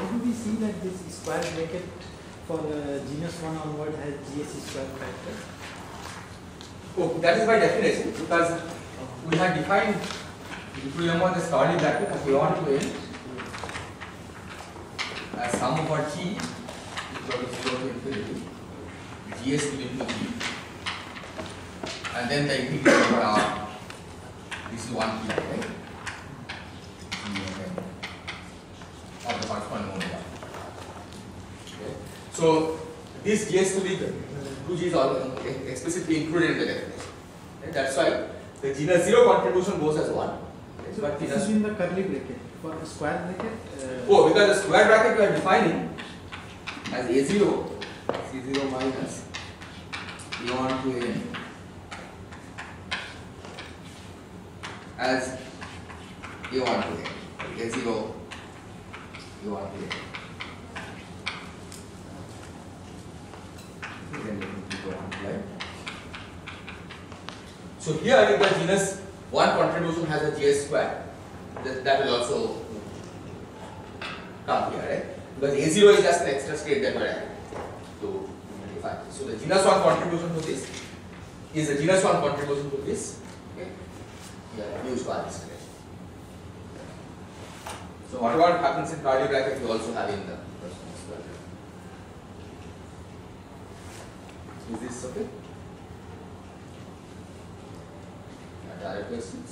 how do we see that this square bracket for genus 1 onward has GS square factor? Oh, that is by definition, because we have defined equilibrium on this curly bracket as beyond to end as sum over G equal to 0 to infinity, GS will equal to G, and then the integral over R. This is 1 kilo, right? Of the corresponding omega. Okay. So this GS will be 2G is all explicitly included in the definition. Okay. That's why the genus 0 contribution goes as 1. Okay. So this is in the curly bracket. For the square bracket? Oh, because the square bracket we are defining as A0, C0 minus A1 to An. As A1 to A, A0, A1 to A. Then we go on to A. So here if the genus 1 contribution has a GS square, that will also come here, right? Because A0 is just an extra state that we are adding to define. So the genus 1 contribution to this is the genus 1 contribution to this. Used by this relation. So whatever happens in curly bracket, you also have in the corresponding square bracket. Is this okay? Other questions?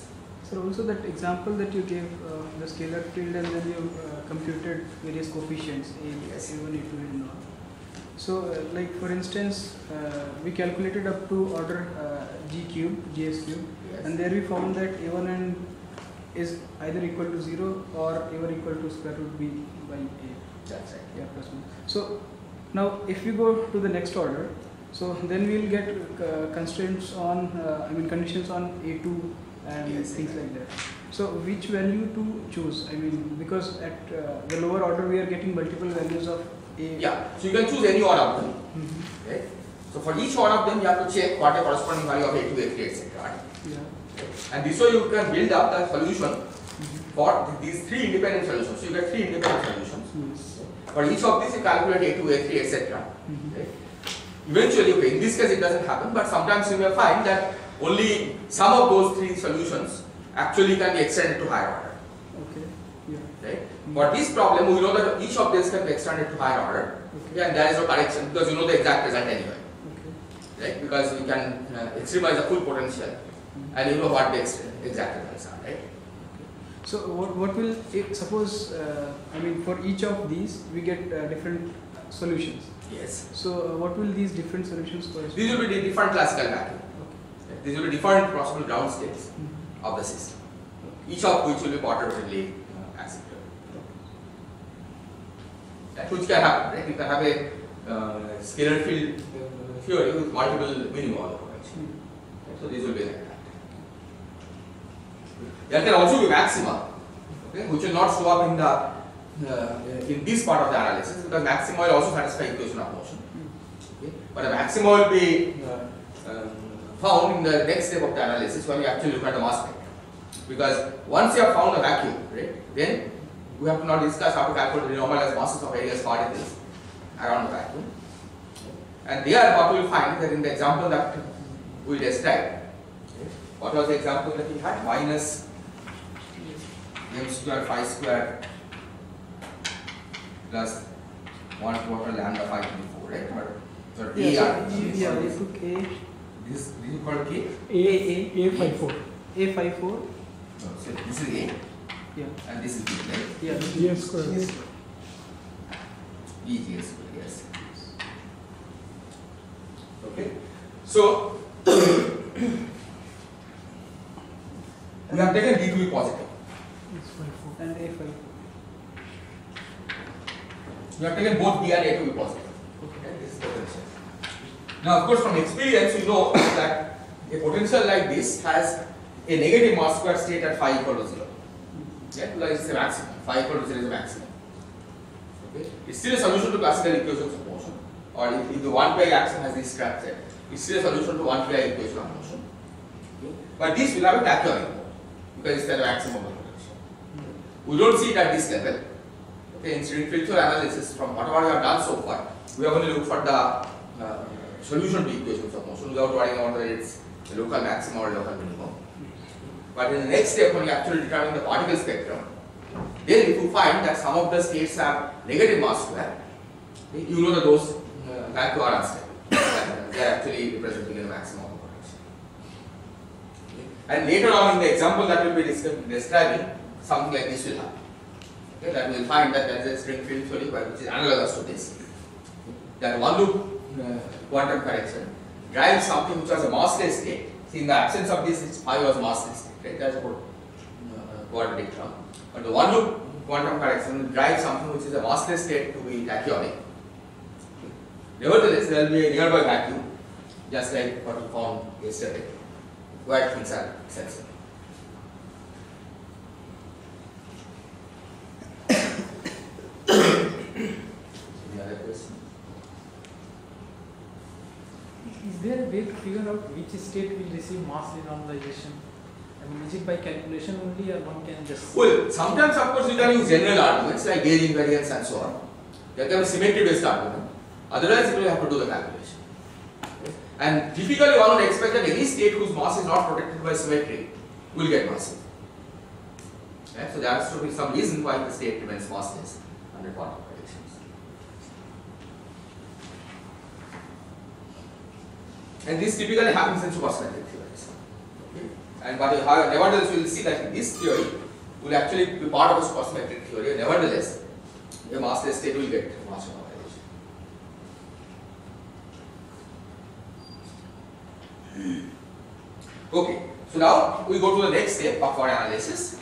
So also that example that you gave, the scalar field, and then you computed various coefficients in A1, A2, and all. So like for instance, we calculated up to order G cube, GS cube. And there we found that A1 and is either equal to 0 or A1 equal to square root B by A. That's right. Yeah, plus one. So now if we go to the next order, so then we will get constraints on, conditions on A2 and things like that. So which value to choose? I mean, because at the lower order we are getting multiple values of A. Yeah, so you can choose any order of them. Mm-hmm. Right? So for each one of them you have to check what the corresponding value of A2, A3, etc. And this way you can build up the solution for these three independent solutions. So you get three independent solutions. For each of these you calculate A2, A3, etc. Eventually, okay, in this case it doesn't happen, but sometimes you may find that only some of those three solutions actually can be extended to higher order. Right? For this problem, we know that each of these can be extended to higher order, and there is no correction because you know the exact result anyway. Right? Because you can extremize the full potential. And you know what the exact results are, right? So what will it suppose? For each of these we get different solutions. Yes. So what will these different solutions correspond? These will be different classical values. Okay. Right? These will be different possible ground states of the system, each of which will be moderately acceptable. That which can happen, right? You can have a scalar field theory with multiple minima. So these will be like that. There can also be maxima, which will not show up in the in this part of the analysis, because maxima will also satisfy equation of motion. But the maxima will be found in the next step of the analysis when you actually look at the mass spectrum. Because once you have found a vacuum, right, then we have to now discuss how to calculate the normalized masses of various particles around the vacuum. And there, what we will find that in the example that we will describe. What was the example that we had? Minus m square phi square plus 1/4 lambda phi to the 4, right? So this took A. This is called K? A54. So this is A. Yeah. And this is B, right? Yeah. GS square. BGS square, yes. Okay. So we have taken D to be positive. And A5. We have taken both D and A to be positive. Okay, this is potential. Now, of course, from experience, you know that a potential like this has a negative mass square state at phi equal to 0. Yeah, because it's a maximum. Phi equal to 0 is a maximum. Okay. It's still a solution to classical equations of motion. Or if the 1pi action has this structure, it's still a solution to 1pi equation of motion. Okay. But this will have a tachyon. Because it is the maximum of the potential. We don't see it at this level. Okay, in string field theory analysis, from whatever we have done so far, we are going to look for the solution to equations of motion without worrying about whether it's the local maximum or local minimum. But in the next step, when you actually determine the particle spectrum, then if you find that some of the states have negative mass square, you know that those vacuum are unstable. They are actually representing a maximum of potential. Okay. And later on in the example that we will be describing, something like this will happen. Okay, that we will find that there is a string field theory which is analogous to this. That one loop quantum correction drives something which was a massless state. See, in the absence of this, its phi was massless state, right? That is what quadratic term. But the one loop quantum correction will drive something which is a massless state to be tachyonic. Nevertheless, there will be a nearby vacuum, just like what we found yesterday, where things are sensible. Any other question? Is there a way to figure out which state will receive mass renormalization? I mean, is it by calculation only, or one can just... Well, sometimes of course you can use general arguments like gauge invariance and so on. There can be symmetry based argument. Otherwise, you will have to do the calculation. Okay. And typically, one would expect that any state whose mass is not protected by symmetry will get massive. Okay. So, there has to be some reason why the state remains massless under quantum predictions. And this typically happens in supersymmetric theories. Okay. And but nevertheless, you will see that this theory will actually be part of a supersymmetric theory. Nevertheless, a massless state will get massive. Okay, so now we go to the next step of our analysis.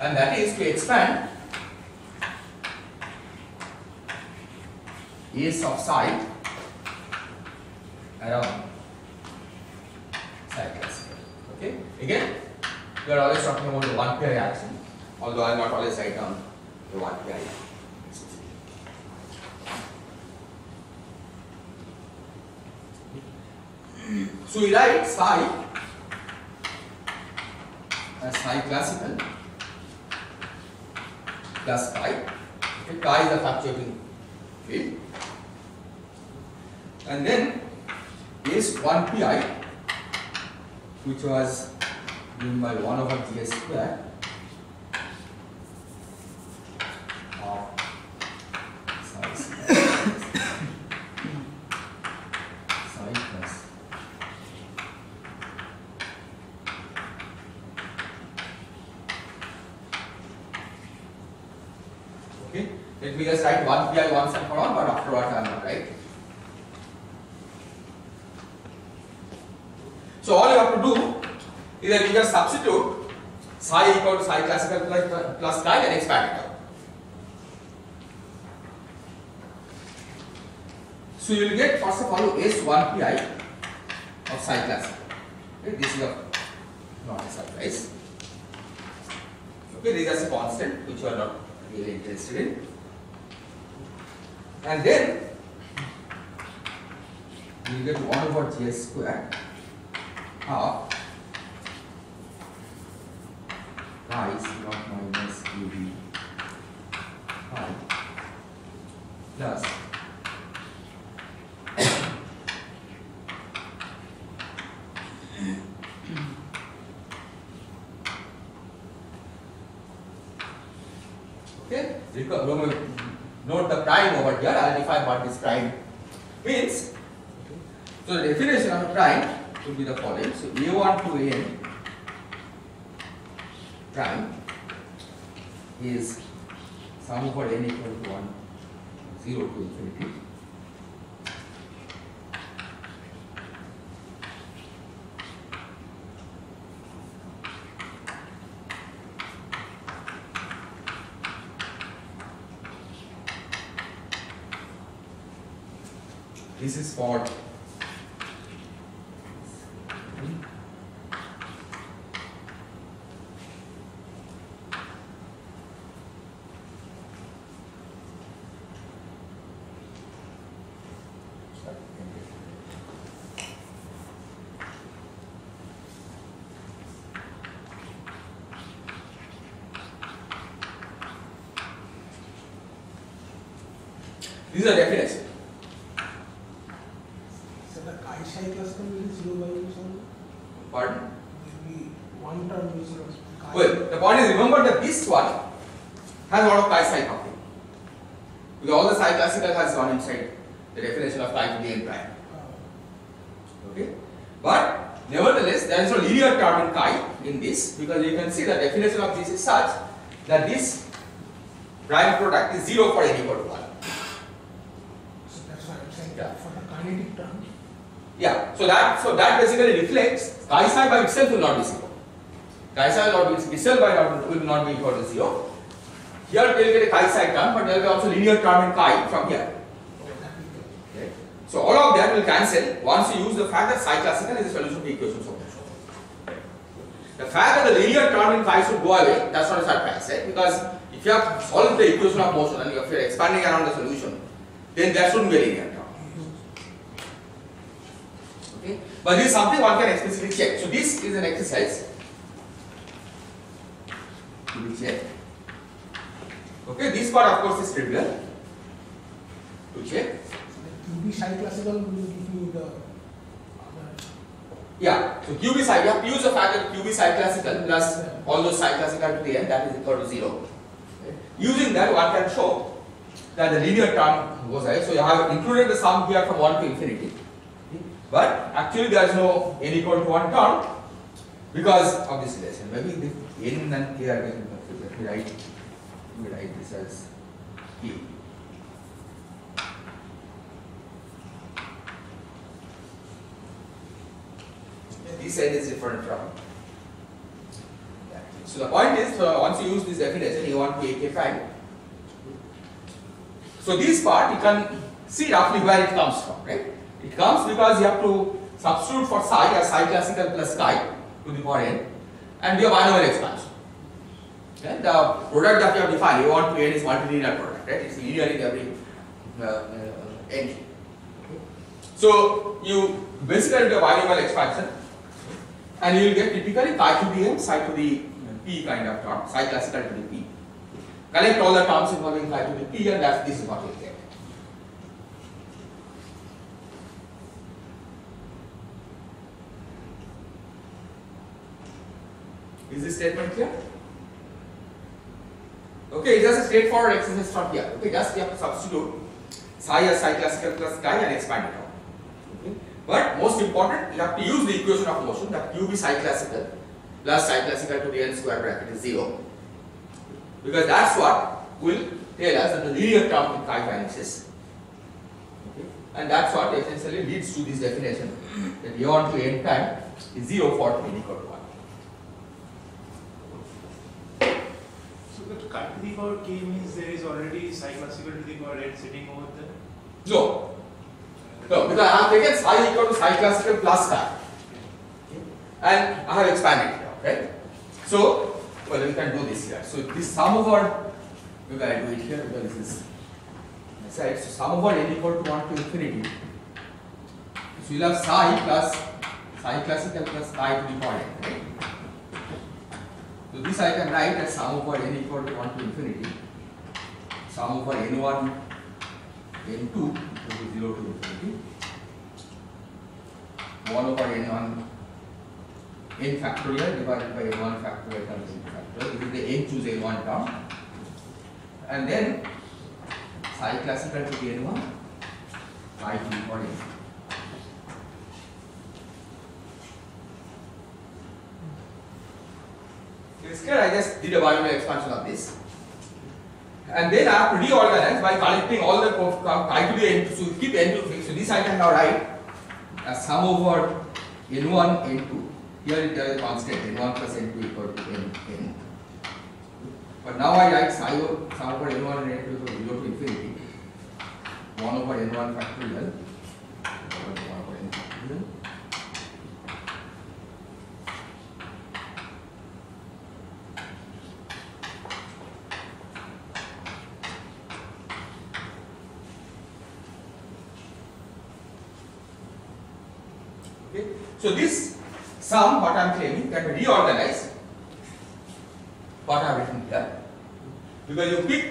And that is to expand S of psi around psi classical. Okay, again, we are always talking about the one pair action, although I will not always write down the one pair action. So we write psi as psi classical plus pi. Okay, pi is the fluctuating field. And then is 1pi, which was given by 1 over gs square of psi psi plus Let me just write 1pi once and for all, but afterwards I am not right. So all you have to do is that you just substitute psi equal to psi classical plus chi and expand it out. So you will get first of all S1pi of psi classical. Okay, this is not a surprise. Okay, this is just a constant which you are not really interested in. And then you get 1 over gs square half pi is not minus qb pi plus okay, note the prime over here. I will define what is prime means. So the definition of prime will be the following. So a1 to an prime is sum over n equal to 1, 0 to infinity. This is for These are definite set. So the chi-psi class can be 0 by itself? Pardon? Maybe one term is 0. Well, the point is, remember, this one has a lot of chi-psi coupling. Because all the psi classical has gone inside the definition of chi to the n prime. Okay? But nevertheless, there is no linear term in chi in this, because you can see the definition of this is such that this prime product is 0 for n equal to 1. So that's what I'm saying, yeah. For the kinetic term. Yeah, so that basically reflects chi psi by itself will not be 0. Chi psi will not be itself will not be equal to 0. Here we will get a chi psi term, but there will be also linear term in chi from here. Okay. So all of that will cancel once you use the fact that psi classical is a solution to equations of motion. The fact that the linear term in phi should go away, that's not a surprise, right? Because if you have solved the equation of motion and if you are expanding around the solution, then there shouldn't be a linear term. Okay? But this is something one can explicitly check. So this is an exercise to be checked. Okay, this part of course is trivial to check. So the QB psi classical will give you the yeah, so QB psi, you have to use the fact that QB psi classical plus all those psi classical to the end, that is equal to 0. Okay. Using that, one can show that the linear term goes away. So you have included the sum here from 1 to infinity, okay. But actually there is no n equal to 1 term because of this relation. Maybe the n and k are getting confused. Let me write this as k. This n is different from that. So the point is, once you use this definition, you want k prime. So this part you can see roughly where it comes from, right? It comes because you have to substitute for psi as psi classical plus chi to the power n, and we have 1 over expansion. Okay? The product that you have defined, you want to n is multilinear product, right? It's linear in every n. So you basically do a binomial expansion. And you will get typically chi to the m, psi to the p kind of term, psi classical to the p. Collect all the terms involving phi to the p, and that's this is what you get. Is this statement clear? Okay, it's just a straightforward exercise from here. Okay, just you have to substitute psi as psi classical plus chi and expand it out. But most important, you have to use the equation of motion that qb psi classical plus psi classical to the n square bracket is 0. Because that's what will tell us that the linear term in chi vanishes. Okay. And that's what essentially leads to this definition that you want to n time is 0 for n equal to 1. So that chi to the power k means there is already psi classical to the power n sitting over there? No. No, because I have taken psi equal to psi classical plus chi, and I have expanded it out, right? So, well, we can do this here. So, this sum over, maybe I do it here because this is my side. So, sum over n equal to 1 to infinity. So, you will have psi plus psi classical plus chi to the power n, right? So, this I can write as sum over n equal to 1 to infinity, sum over n1, n2. 0 to infinity, 1 over n1 n factorial divided by n1 factorial times n factorial. This is the n choose n1 term, and then psi classical to the n1 phi to the power n. It's clear. I just did a binomial expansion of this. And then I have to reorganize by collecting all the chi to the n2, so keep n2 fixed. So this I can now write as sum over n1, n2. Here it is constant, n1 plus n2 equal to n. But now I write sum over n1 and n2 equal to 0 to infinity. 1 over n1 factorial. 1 over n factorial. So this sum, what I am claiming, can be reorganized, what I have written here, because you pick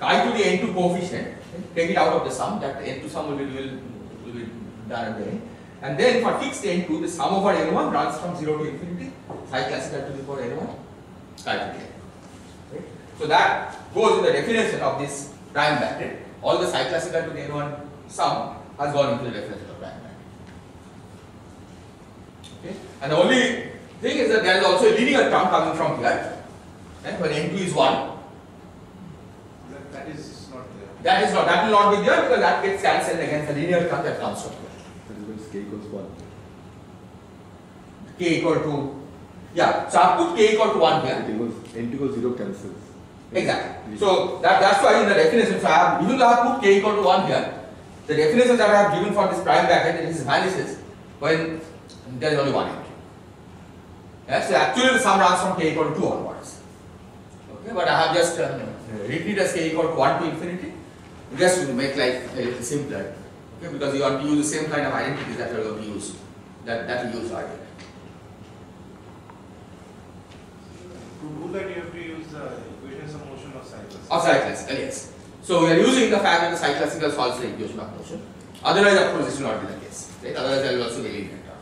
chi to the n2 coefficient take it out of the sum, that the n2 sum will be done at the end. And then for fixed n2, the sum over n1 runs from 0 to infinity, psi classical to the power n1, psi to the n. Right? So that goes to the definition of this prime bracket. All the psi classical to the n1 sum has gone into the definition of prime bracket. Okay? And the only thing is that there is also a linear term coming from here, right? When n2 is 1. That is not there. That is not. That will not be there because that gets cancelled against the linear term that comes from here. K equals 1. K equal to, yeah, so I put k equal to 1 here. N2 equals 0 cancels. Exactly. So that's why in the definition, so I have, even though I have put k equal to 1 here, the definition that I have given for this prime bracket, it vanishes when there is only one entry. Yeah, so actually the sum runs from k equal to 2 onwards. Okay, but I have just written it as k equal to 1 to infinity, just to make life a little simpler. Okay, because you want to use the same kind of identities that you are going to use, that you use earlier. To do that, you have to use the equations of motion of psi classical. Of psi classical, yes. So we are using the fact that the psi classical solves the equation of motion. Otherwise, of course, this will not be the case. Right? Otherwise, there will also be a linear term.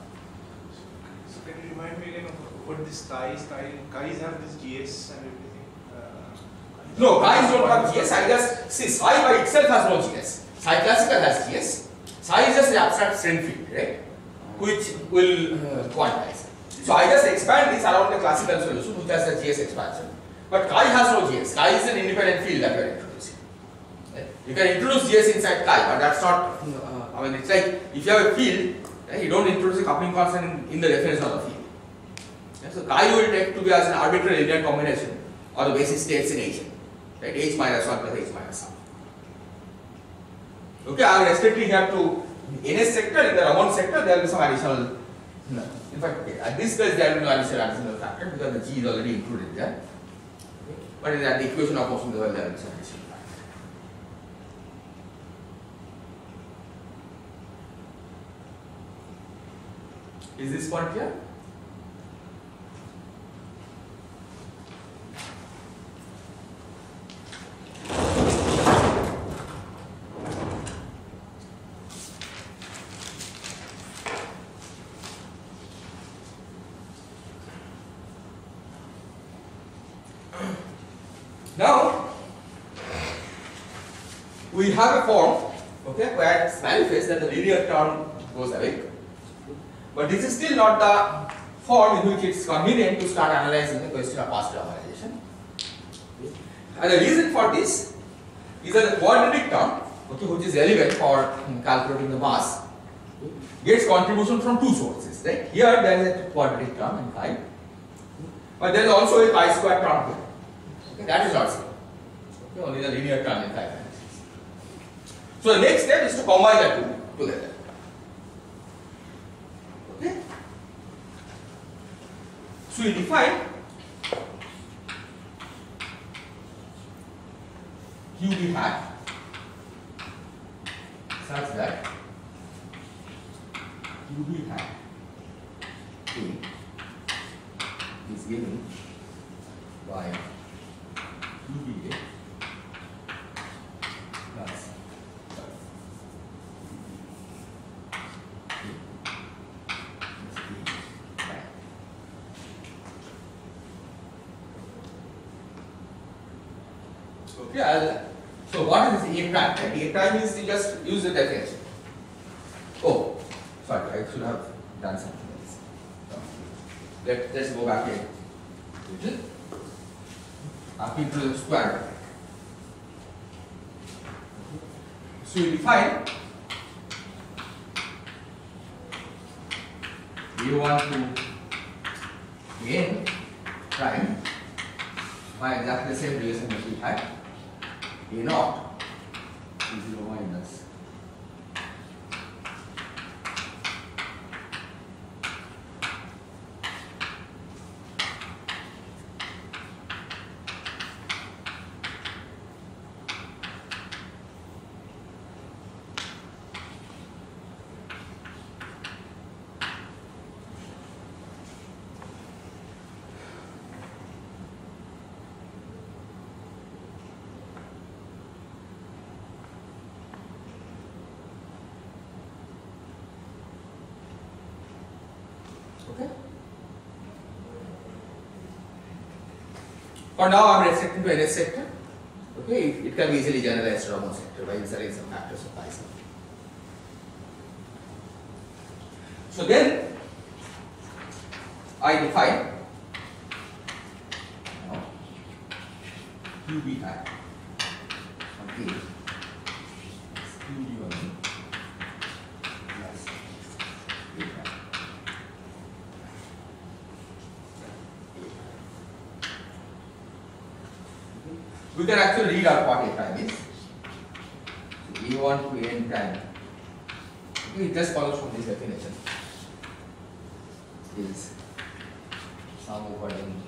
So can you remind me again of what this chi have this GS and everything? No, chi don't have GS. I just see psi by itself has no GS. Psi classical has GS. Psi is just the abstract string field, right? Which will quantize. So I just expand this around the classical solution, which has the GS expansion. But chi has no GS. Chi is an independent field that we are introducing. Right? You can introduce GS inside chi, but that's not. I mean, it's like if you have a field, right, you don't introduce a coupling constant in the definition of the field. Right? So chi will take to be as an arbitrary linear combination or the basis states in H, right? H minus 1 plus H minus 1. Okay, I will restrict here to NS sector. In the Ramon sector, there will be some additional. No. In fact, at this place, there will be no additional factor because the G is already included there. Okay. But in the equation of motion, there will be some additional factor. Is this point here? We have a form, okay, where it's manifest that the linear term goes away. But this is still not the form in which it's convenient to start analyzing the question of past normalization. Okay. And the reason for this is that the quadratic term, okay, which is relevant for calculating the mass, okay, gets contribution from two sources. Right? Here there is a quadratic term in chi, but there is also a chi square term here. Okay, that is not so. Okay, only the linear term in chi. So the next step is to combine that two together. Okay? So we define QB hat such that QB hat A is given by QB A. So what is A prime? Right? A prime is just use the definition. Oh, sorry, I should have done something else. So, let's go back here. Up into the square. So we define A1 to N prime by exactly the same relation that we had. A naught is 0 minus Okay. For now, I am restricted to NS sector. Okay, it can be easily generalized to Ramon sector by inserting some factors of pi. So then I define QBI on A is QB on B plus A prime. We can actually read out what A prime is. So A1 to N prime, it just follows from this definition, is sum over N.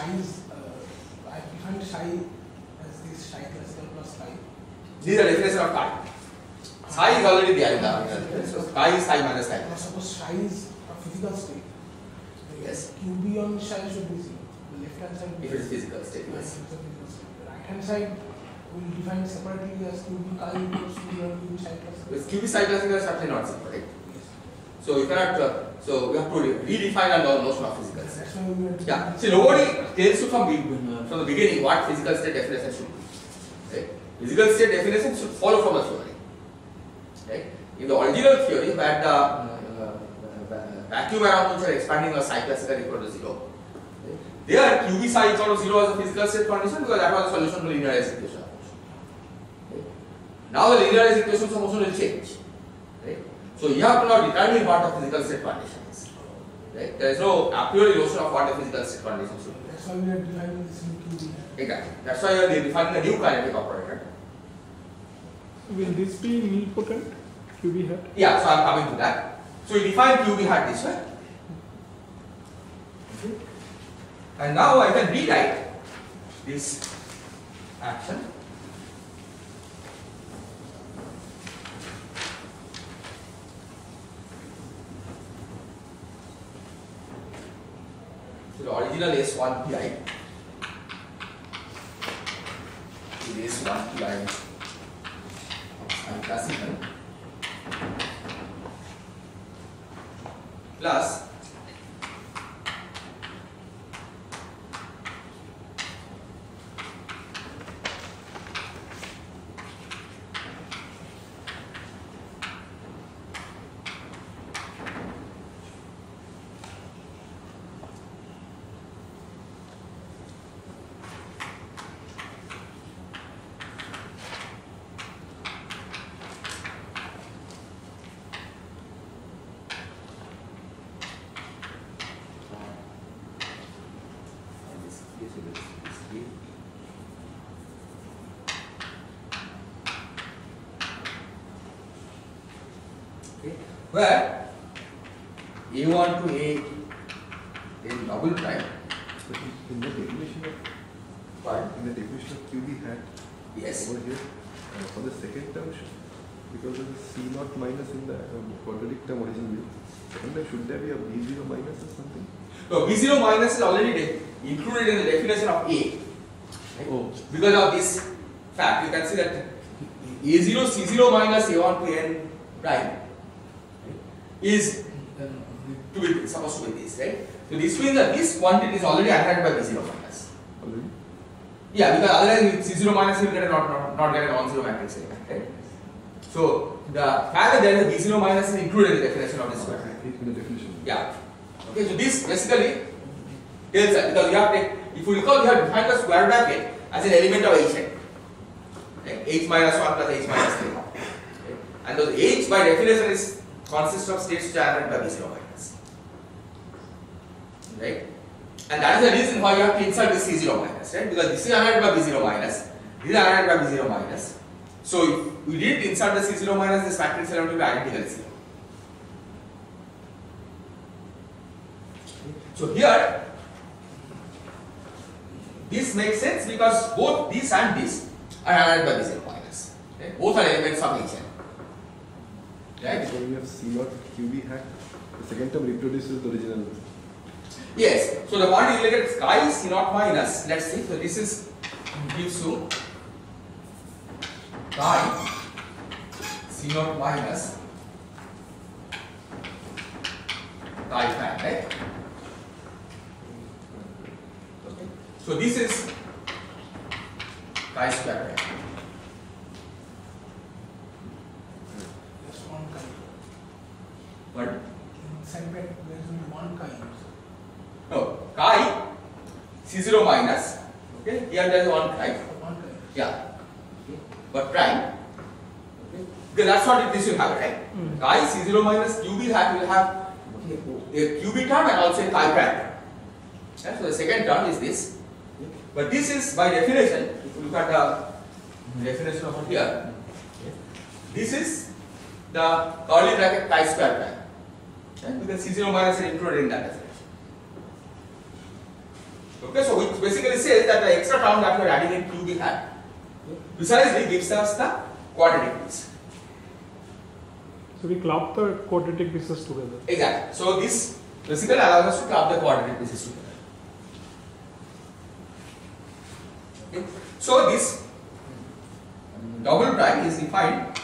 I define psi as this psi classical plus phi. These are definition of phi. Psi is already there in the argument. So phi is psi minus psi. Suppose psi is a physical state. Yes. QB on psi should be zero. The left hand side. If it is physical state, yes. The right hand side will define separately as QB phi equals to QB psi plus phi. With QB psi classical is certainly not separate. Yes. So you cannot. So we have to redefine our notion of physical state. Yeah. See, nobody tells you from the beginning what physical state definition should be. Right? Physical state definition should follow from a theory. Right? In the original theory, where the vacuum around which are expanding or psi classical equal to zero, right? There QB psi equal to zero as a physical state condition because that was the solution to the linearized equation. Right? Now the linearized equation solution will change. Right? So you have to now determine what a physical state condition is. Right? There is no a priori notion of what a physical state condition should be. That's why we are defining this new QB. Exactly. That's why you are defining a new kinetic operator. Will this be nilpotent QB hat? Yeah, so I am coming to that. So you define QB hat this way. Okay. And now I can rewrite this action the original S1 pi to the S1 pi of psi classical plus where A1 to A in double prime. But in the definition of what? In the definition of QB hat, yes, over here for the second term, because of the C0 minus in the quadratic term originally, second term should there be a B0 minus or something? No, B0 minus is already included in the definition of A. Right? Oh. Because of this fact, you can see that A0 C0 minus A1 to N prime is to be supposed to be this, right? So this means that this quantity is already attracted by B0 minus. Already? Yeah, because otherwise C0 minus will get a not get a non-zero matrix element, right? So the fact that there is a B0 minus is included in the definition of this quantity. Yeah. Okay, so this basically tells us because you have if you recall, you have defined the square bracket as an element of H n. Right? H minus 1 plus H minus 3. Right? And those H by definition is consists of states which are by B0 minus, right? And that is the reason why you have to insert this C0 minus, right? Because this is added by B0 minus, this is added by B0 minus. So if we didn't insert the C0 minus, this matrix element will be identical to 0. So here this makes sense because both this and this are aligned by this n minus. Okay? Both are elements of each n. Right? So we have C naught QB hat. The second term reproduces the original. Yes. So the one is related sky is C naught minus. Let's see. So this is gives you chi C naught minus chi hat, right? So this is chi square. There's one chi. What? Inside there is only one chi. No, chi C0 minus. Okay, here there is one chi. Yeah. Okay. But prime. Okay. Okay, that's what this will have, right? Chi C0 minus QB hat will have a QB term and also a chi prime. Yeah, so the second term is this. But this is by definition, if you look at the definition of here, this is the curly bracket chi square prime. Okay? Because C0 minus is included in that definition. Okay, so which basically says that the extra term that we are adding in QB hat precisely gives us the quadratic piece. So we club the quadratic pieces together. Exactly. So this basically allows us to club the quadratic pieces together. Okay. So this double prime is defined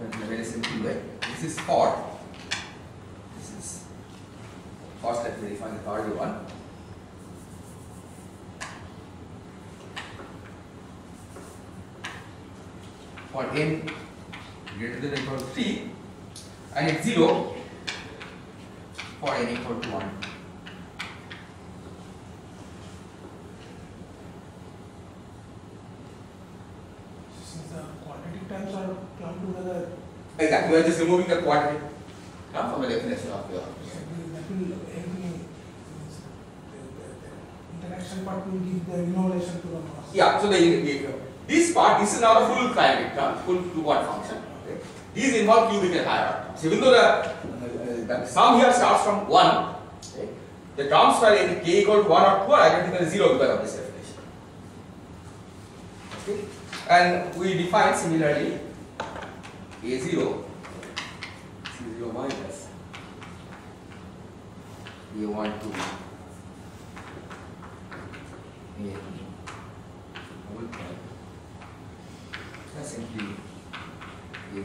in a very simple way. First let me define the third one. For n greater than or equal to 3 and it's 0 for n equal to 1. Times are clumped together. Exactly, we are just removing the quadratic term from the definition of your interaction part will give the innovation to the mass. Yeah, so this part, this is now a full quadratic term, full two-part function. Okay. These involve cubic and higher terms. Even though the sum here starts from 1, okay, the terms for k equal to 1 or 2 are identically 0 because of this definition. Okay. And we define similarly a0 c0 minus a1 to a3 whole prime that's simply a0 a1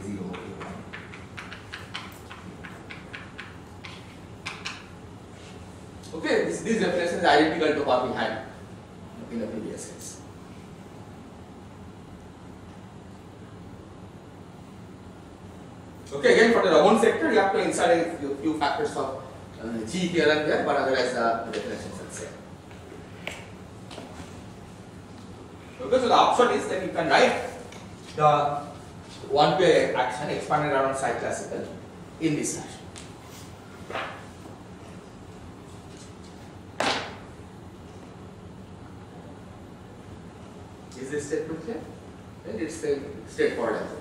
okay, these references are identical to what we had in the previous case. Okay, again for the Ramon sector, you have to insert a few factors of G here and there, but otherwise the definitions are the same. Okay, so the option is that you can write the one-way action expanded around psi classical in this fashion. Is this statement clear? Then it's a straightforward answer.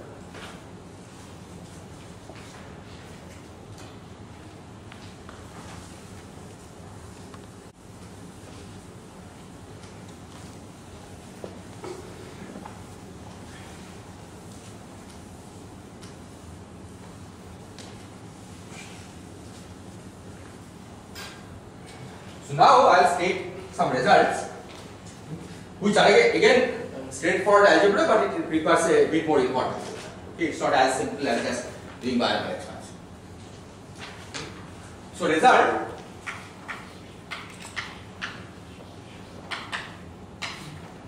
Now I'll state some results, which are again straightforward algebra, but it requires a bit more importance. Okay, it's not as simple as just doing binomial expansion. So result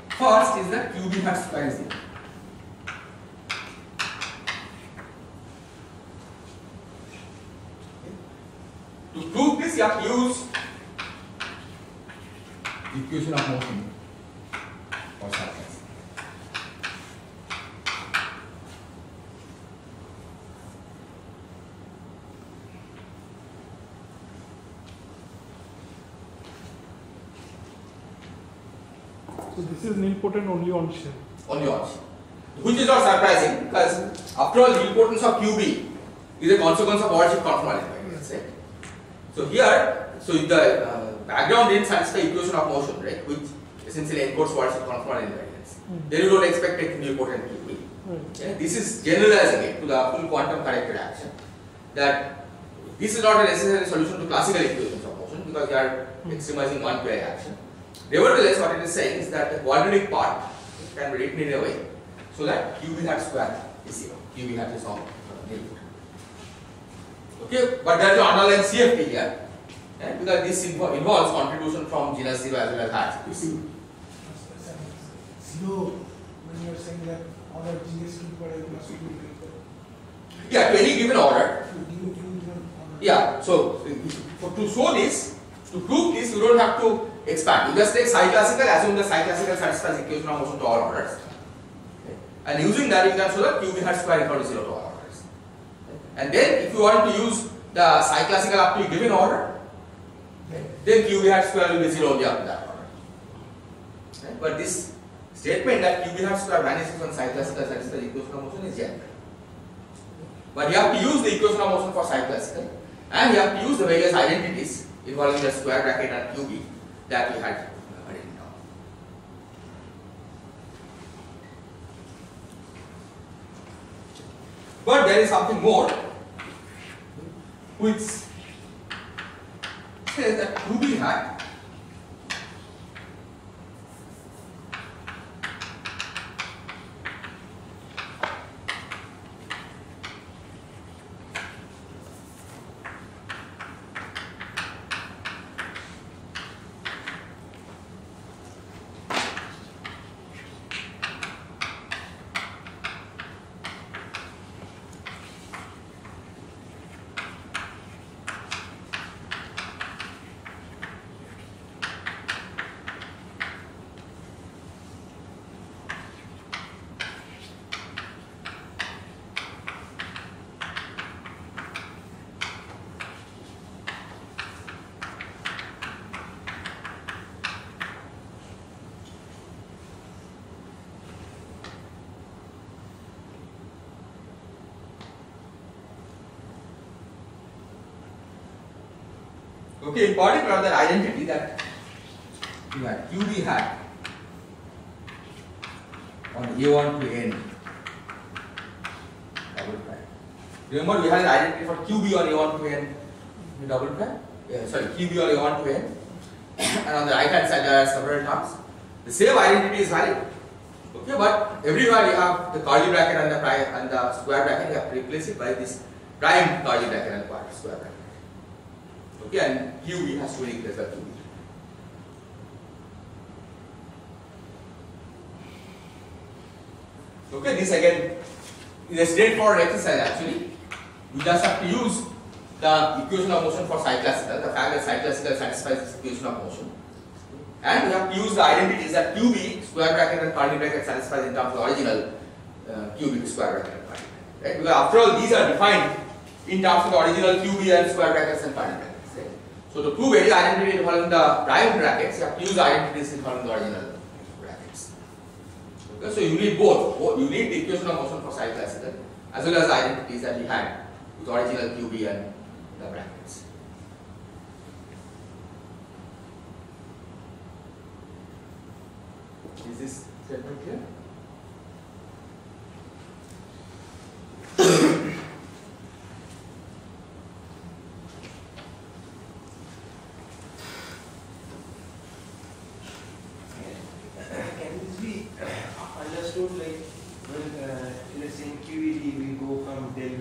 first is that QB hat squares 0. To prove this, you have to use equation of motion for surface. So this is nilpotent only on shell. Only on shell. Which is not surprising because after all, the importance of QB is a consequence of all conformal equations. So here, so the background rate satisfies the equation of motion, right? Which essentially encodes what is conformal invariance. Then you don't expect it nilpotent QP. Yeah? This is generalizing it to the full quantum corrected action. That this is not a necessary solution to classical equations of motion because they are maximizing one query action. Nevertheless, what it is saying is that the quadratic part can be written in a way so that QB hat square is 0. QB hat is not nilpotent. Okay, but there is no underlying CFT here, yeah? Because this involves contribution from genus 0 as well as higher species. 0 when you are saying that order genus 2 must be equal. Yeah, to any given order. Yeah, so to show this, to prove this, you don't have to expand. You just take psi classical, assume the psi classical satisfies equation of motion to all orders. Okay. And using that, you can show that QB hat square equal to 0 to all orders. And then if you want to use the psi classical up to a given order, okay, then QB hat square will be 0 only up to that order. Okay. But this statement that QB hat square vanishes on psi classical satisfies the equation of motion is general. But you have to use the equation of motion for psi classical, and you have to use the various identities involving the square bracket and QB that we had written down. But there is something more, which says that QB hat okay, in particular that identity that you had QB hat on A1 to N double prime. Remember we had an identity for QB on A1 to N double prime? Yeah, sorry, QB on A1 to N, and on the right hand side there are several terms. The same identity is valid. Okay, but everywhere you have the curly bracket and the prime and the square bracket, you have to replace it by this prime curly bracket and the square bracket. Okay, and QB has to replace that QB. Okay, this again is a straightforward exercise actually. We just have to use the equation of motion for psi classical, the fact that psi classical satisfies this equation of motion. And we have to use the identities that QB, square bracket and curly bracket satisfies in terms of the original QB, square bracket and curly bracket. Right? Because after all, these are defined in terms of the original QB and square brackets and curly brackets. So to prove any identity involving the prime brackets, you have to use the identities involving the original brackets. Okay, so you need both. You need the equation of motion for psi classical as well as the identities that we had with the original QB and the brackets. Is this statement clear? Del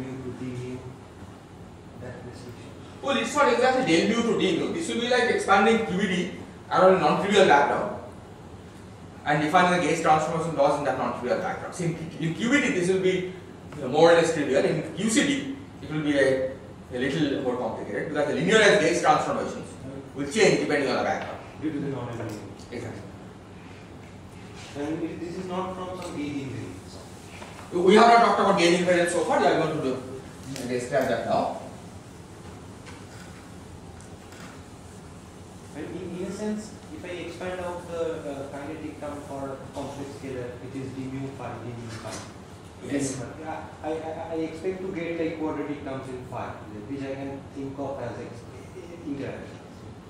mu to d mu. This will be like expanding QBD around a non-trivial background and defining the gauge transformation laws in that non-trivial background. See, in QBD this will be more or less trivial. In QCD it will be a little more complicated because the linearized gauge transformations will change depending on the background. Due to the non-linear. Exactly. And this is not from some gauge invariance. We have not talked about gauge invariance so far. We are going to describe that now. In a sense, if I expand out the kinetic term for complex scalar, which is d mu phi. Yes. I expect to get like quadratic terms in phi, which I can think of as mu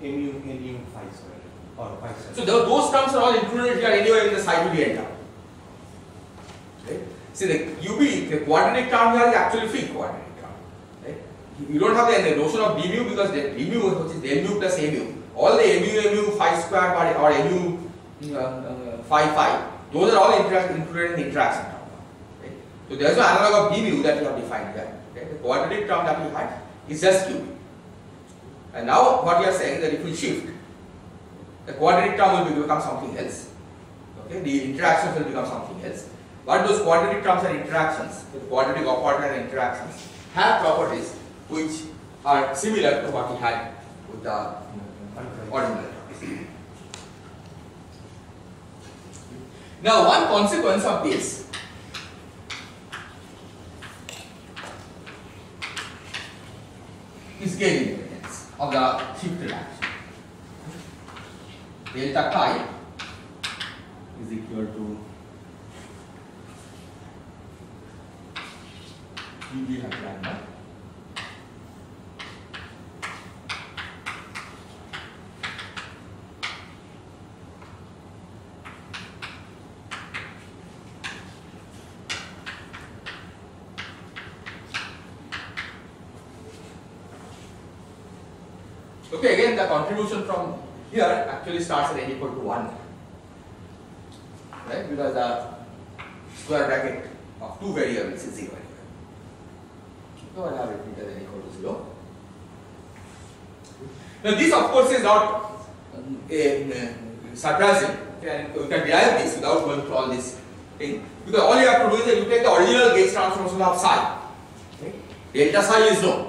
phi square or phi square. So those terms are all included here anyway in the side B term. Right? See the UB, the quadratic term here is actually free quadratic term. Right? You don't have the notion of d mu because the d mu which is m mu plus a mu. All the mu phi square or mu phi, those are all included in the interaction term. Right? So there is no analog of d mu that you have defined there. Right? The quadratic term that you had is just qb. And now what you are saying that if we shift, the quadratic term will become something else. Okay, the interactions will become something else. But those quadratic terms and interactions, the quadratic operator and interactions have properties which are similar to what we had with the ordinary terms. Now one consequence of this is gain invariance of the shifted action. Delta chi is equal to dB at lambda . Okay, again the contribution from here actually starts at n equal to 1, right? Because the square bracket of two variables is 0 anyway. So I have repeated n equal to 0. Now this of course is not surprising. You can derive this without going through all this thing. Because all you have to do is that you take the original gauge transformation of psi. Right? Delta psi is known.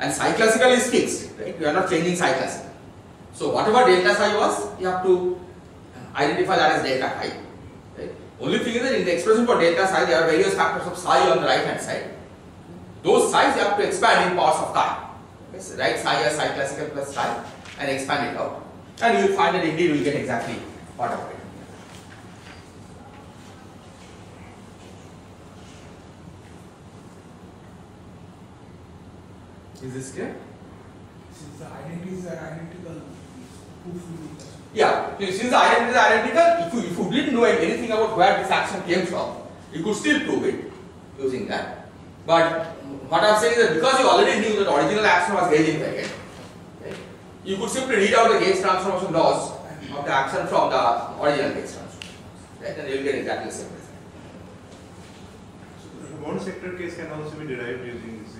And psi classical is fixed, right? You are not changing psi classical. So whatever delta psi was, you have to identify that as delta phi. Right? Only thing is that in the expression for delta psi, there are various factors of psi on the right hand side. Those psi's you have to expand in parts of chi. Okay? So write psi as psi classical plus psi and expand it out. And you will find that indeed you will get exactly part of it. Is this clear? Since the identities are identical, yeah, since the identities are identical, if you didn't know anything about where this action came from, you could still prove it using that. But what I am saying is that because you already knew that original action was gauge invariant, right? You could simply read out the gauge transformation laws of the action from the original gauge transformation laws, right? And you will get exactly the same result. So the bond sector case can also be derived using this.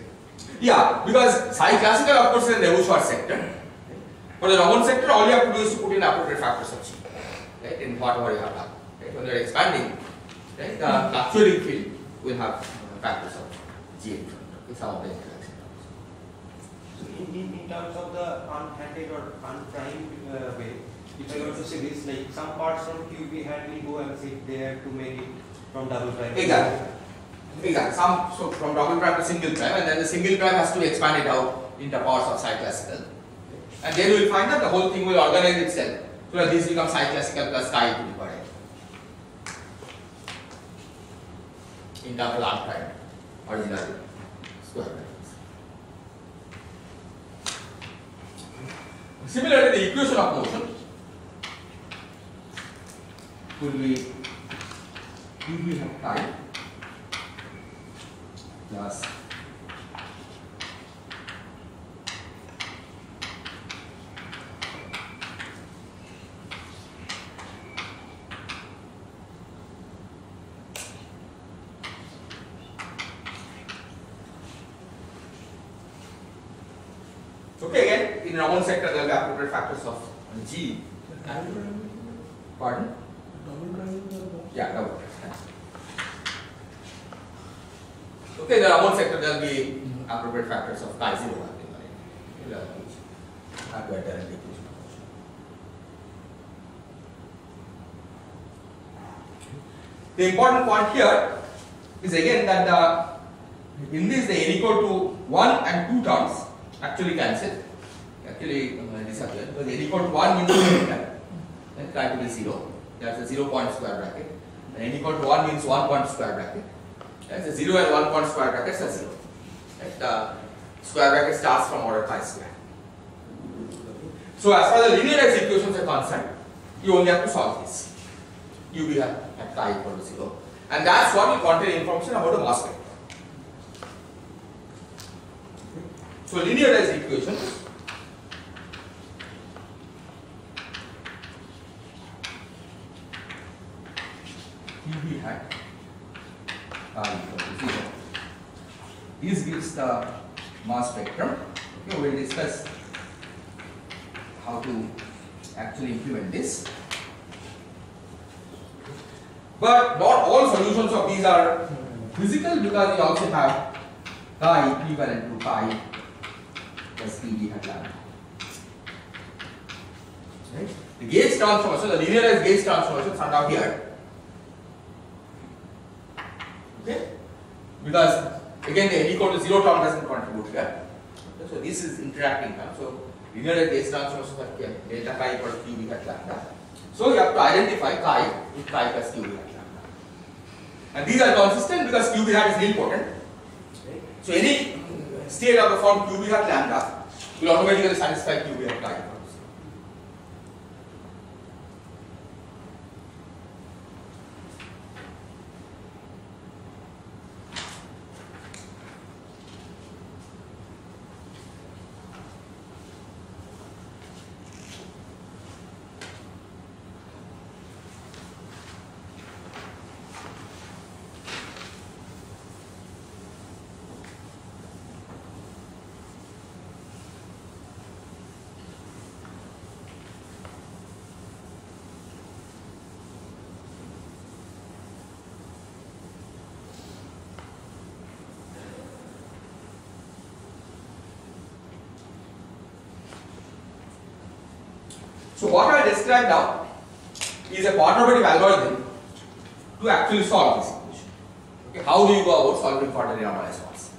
Yeah, because psi classical of course is in the Navier-Schwarz sector. For the Ramon sector, all you have to do is to put in appropriate factors of G, right, in whatever you have done. Right? When you are expanding, right, the fluctuating field will have factors of G in front of some of the interaction terms. So in terms of the unhanded or unprimed way, if I were to say this, like some parts from QB hand will go and sit there to make it from double prime. Exactly. Exactly. So from double prime to single prime, and then the single prime has to expand it out into powers of psi classical. And then you will find that the whole thing will organize itself. So that this becomes psi classical plus chi to the power n. In double r prime, ordinary square brackets. Similarly, the equation of motion will be dB of chi plus . Okay, again in Ramon sector there will be appropriate factors of G. Pardon? Yeah, double prime. Okay, the Ramon sector there will be appropriate factors of chi zero happening on it. Have a direct equation of motion. The important point here is again that in this the n equal to 1 and 2 terms actually cancel, disappear. Because n equal to 1 means then chi to be 0. That's a 0 point square bracket. And n equal to 1 means 1 point square bracket. That's a 0 and 1 point square brackets are 0. Right? The square bracket starts from order pi square. So as far as linearized equations are concerned, you only have to solve this. You will have at I equal to 0. And that's what we contain information about the mass spectrum. So linearized equations QB hat I equal to 0. This gives the mass spectrum. Okay, we will discuss how to actually implement this. But not all solutions of these are physical, because we also have chi equivalent to pi plus pb hat lambda. Right? The gauge transformation, the linearized gauge transformations are now here. Okay? Because again the n equal to 0 term doesn't contribute here. Okay? So this is interacting now. So linearized gauge transformations are here. Delta chi equal to pb hat lambda. So you have to identify chi with chi plus qb hat lambda. And these are consistent because qb hat is nilpotent. Okay. So any state of the form qb hat lambda will automatically satisfy qb hat chi. So what I described now is a quadratic algorithm to actually solve this equation. Okay, how do you go about solving quadratic normalized forms?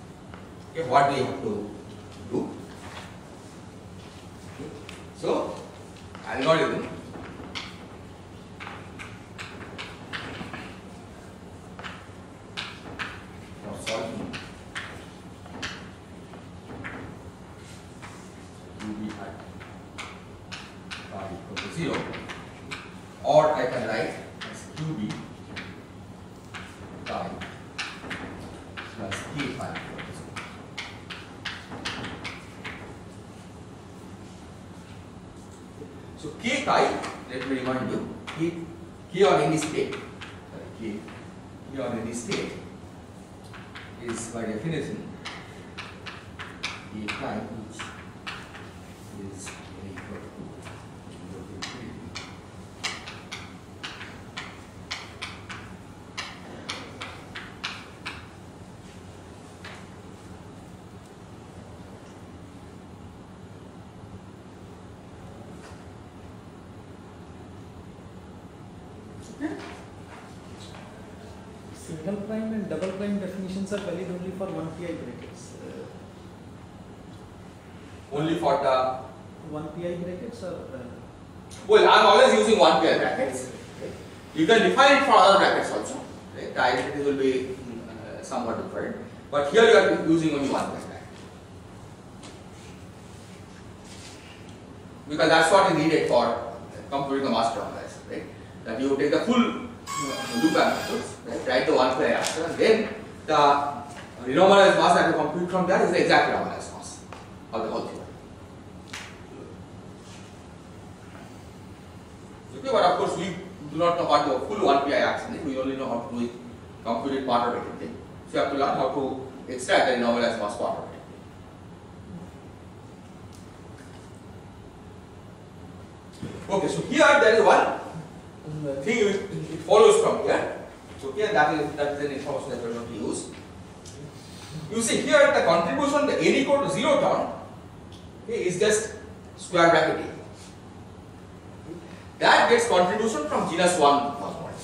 Okay, what do you have to do? Okay. So algorithm for solving QB hat equal to 0, or I can write as QB pi plus K pi equal to 0. So K pi, let me remind you, K on any state, K on any state is by definition K prime, which is equal to 2. Single prime and double prime definitions are valid only for 1pi brackets. Only for the 1pi brackets or? Well, I am always using 1pi brackets. Okay. You can define it for other brackets also. Right? The identity will be somewhat different. But here you are using only 1pi bracket. Because that's what is needed for computing the master normalization, right? That you take the full loop amplitudes, right? Write the 1pi answer, and then the renormalized mass that you compute from that is the exact renormalized mass of the whole thing. Okay, but of course we do not know what the full 1pi action is, we only know how to do it, compute it quadratically. So you have to learn how to extract the renormalized mass quadratically. Okay, so here there is one thing it follows from here. So here that is an information that we are going to use. You see here the contribution, the n equal to 0 term, okay, is just square bracket A. That gets contribution from genus 1 cosmology,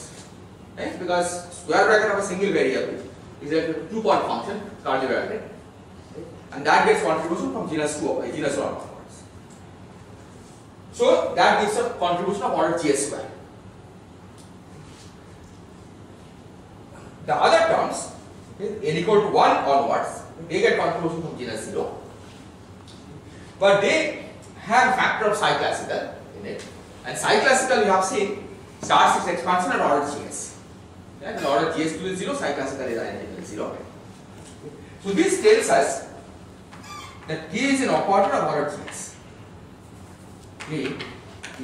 right? Because square bracket of a single variable is a 2-point function, curly bracket, and that gets contribution from genus 2 of genus 1 cosmology. So that gives a contribution of order GS square. The other terms, okay, n equal to 1 onwards, they get contribution from genus 0, but they have factor of cyclasical in it, and cyclasical you have seen star 6 expansion at order GS. At order GS2 is 0, cyclasical is identical 0. So this tells us that K is an operator of order GS. K is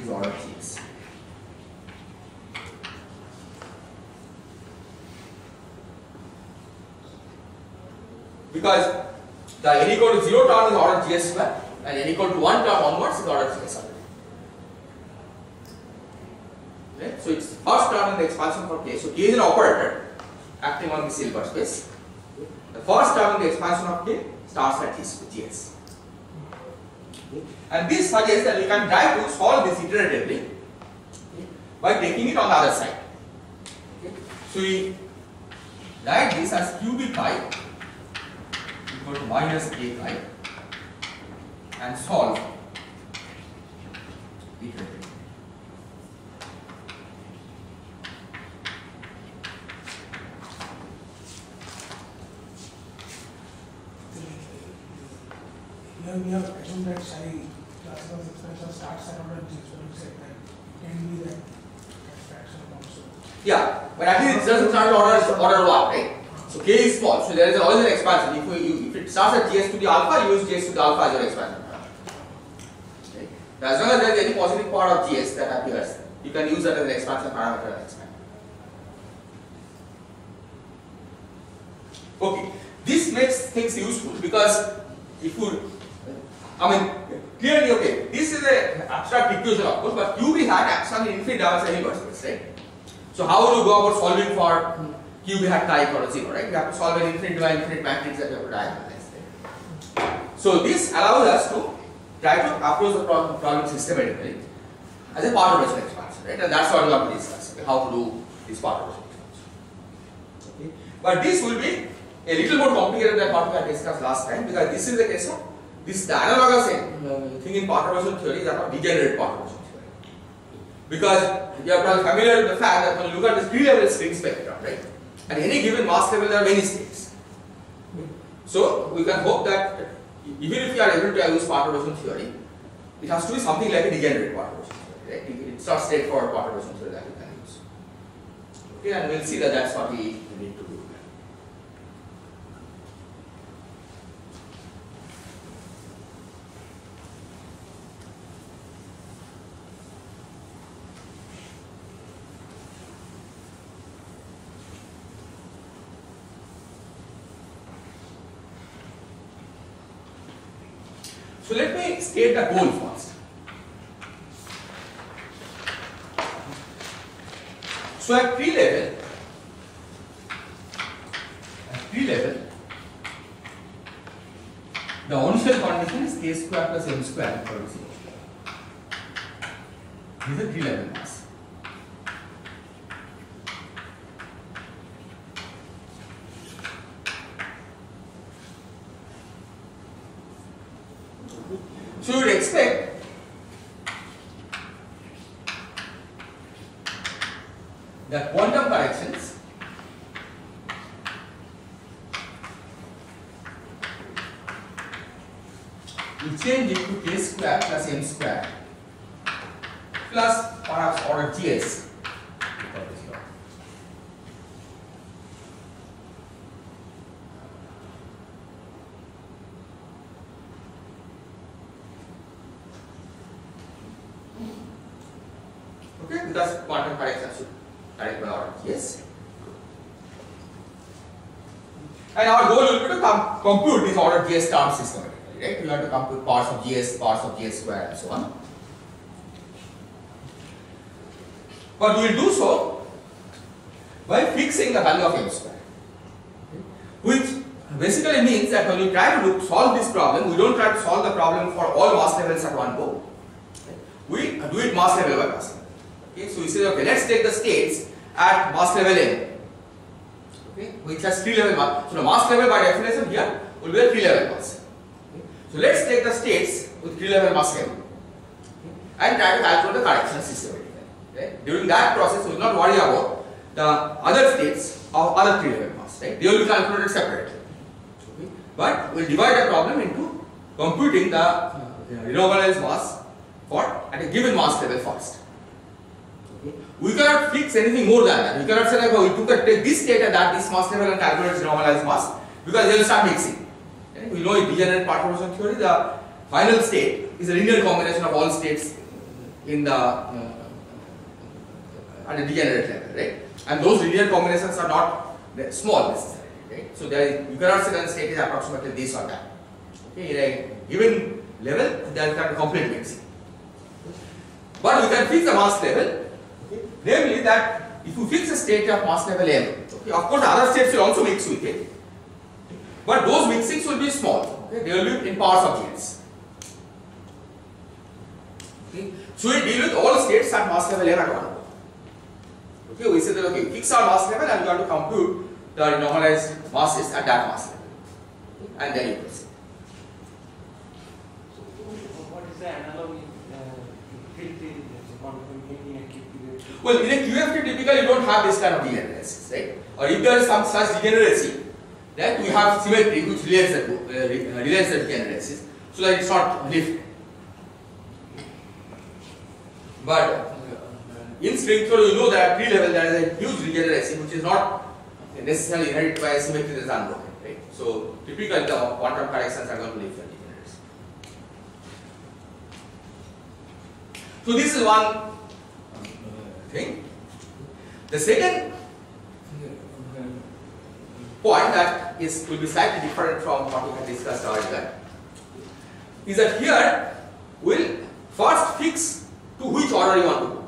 order GS. Because the n equal to 0 term is order GS square and n equal to 1 term onwards is order GS square. Right? So it's first term in the expansion for K. So K is an operator acting on the Hilbert space. The first term in the expansion of K starts at GS. And this suggests that we can try to solve this iteratively by taking it on the other side. So we write this as QB pi equal to minus k pi and solve iteratively. Here we have assumed that psi classical expansion starts at order GS, but you said that it can be that fraction also. Yeah, but at least it doesn't start at order 1, right? So k is small, so there is always an expansion. If it starts at GS to the alpha, you use GS to the alpha as your expansion. Okay. As long as there is any positive part of GS that appears, you can use that as an expansion parameter and expand. Okay, this makes things useful because if you, clearly, okay, this is an abstract equation of course, but QB hat acts on the infinite dimensional Hilbert space, right? So how would you go about solving for QB hat type or 0, right? You have to solve an infinite by infinite matrix that you have to diagonalize, right? So this allows us to try to approach the problem systematically as a perturbation expansion, right? And that's what we have to discuss, okay, how to do this perturbation expansion. Okay. But this will be a little more complicated than what we had discussed last time, because this is the case of the analogous thing in perturbation theory that are degenerate perturbation theory. Because you are probably familiar with the fact that when you look at this 3-level string spectrum, right? At any given mass level, there are many states. So we can hope that even if you are able to use perturbation theory, it has to be something like a degenerate perturbation theory, right? It's not straightforward perturbation theory that you can use. Okay, and we'll see that that's what we need to do. So let me state the goal first. So at tree level, the onshell condition is k square plus m square equal to 0. This is a tree level mass. So you would expect that quantum corrections will change into k square plus m square plus perhaps order GS. Because quantum corrections should correct by order GS. And our goal will be to compute this order GS term systematically, right? We have to compute parts of GS square, and so on. But we will do so by fixing the value of m square, which basically means that when you try to solve this problem, we don't try to solve the problem for all mass levels at one go. We do it mass level by mass level. Okay, so we say, okay, let's take the states at mass level n, okay, which has 3-level mass. So the mass level by definition here will be a 3-level mass. Okay. So let's take the states with 3-level mass level, okay, and try to calculate the correction systematically. Okay. During that process, we will not worry about the other states of other 3-level mass. Right? They will be calculated separately. Okay. But we will divide the problem into computing the renovalize mass for at a given mass level first. Okay. We cannot fix anything more than that. We cannot say like, oh, we took take this data that this mass level and calculate renovalized mass, because they will start mixing. Okay. We know in degenerate part proportion theory, the final state is a linear combination of all states in the at a degenerate level, right? And those linear combinations are not small necessarily, right? So there, you cannot say that the state is approximately this or that. Okay, in a given level, there is a complete mixing. But we can fix the mass level, okay. Namely that if you fix a state of mass level M, okay, of course other states will also mix with it, but those mixings will be small, okay. They will be in power subunits. Okay. So we deal with all states at mass level M at one. Okay, we say that okay, fix our mass level and we have to compute the normalized masses at that mass level, okay. And then you proceed. What is the analogy? Well, in a QFT typically you don't have this kind of degeneracy, right? Or if there is some such degeneracy, then we have symmetry which relates the degeneracies, so that it's not lifted. But in string theory, you know that at 3 level there is a huge degeneracy which is not necessarily inherited by a symmetry that is unbroken, right? So typically the quantum corrections are going to lift the degeneracy. So this is one thing. The second point that is will be slightly different from what we had discussed earlier is that here we'll first fix to which order you want to go,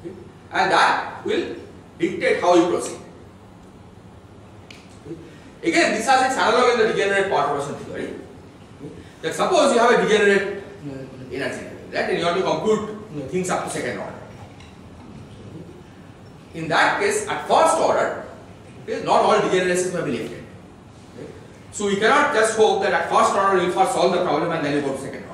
okay. And that will dictate how you proceed. Okay. Again, this has its analog in the degenerate part proportion theory. Okay. That suppose you have a degenerate energy, right, and you want to compute things up to second order. In that case, at first order, okay, not all degeneracies may be lifted. Okay. So we cannot just hope that at first order you will first solve the problem and then you go to second order.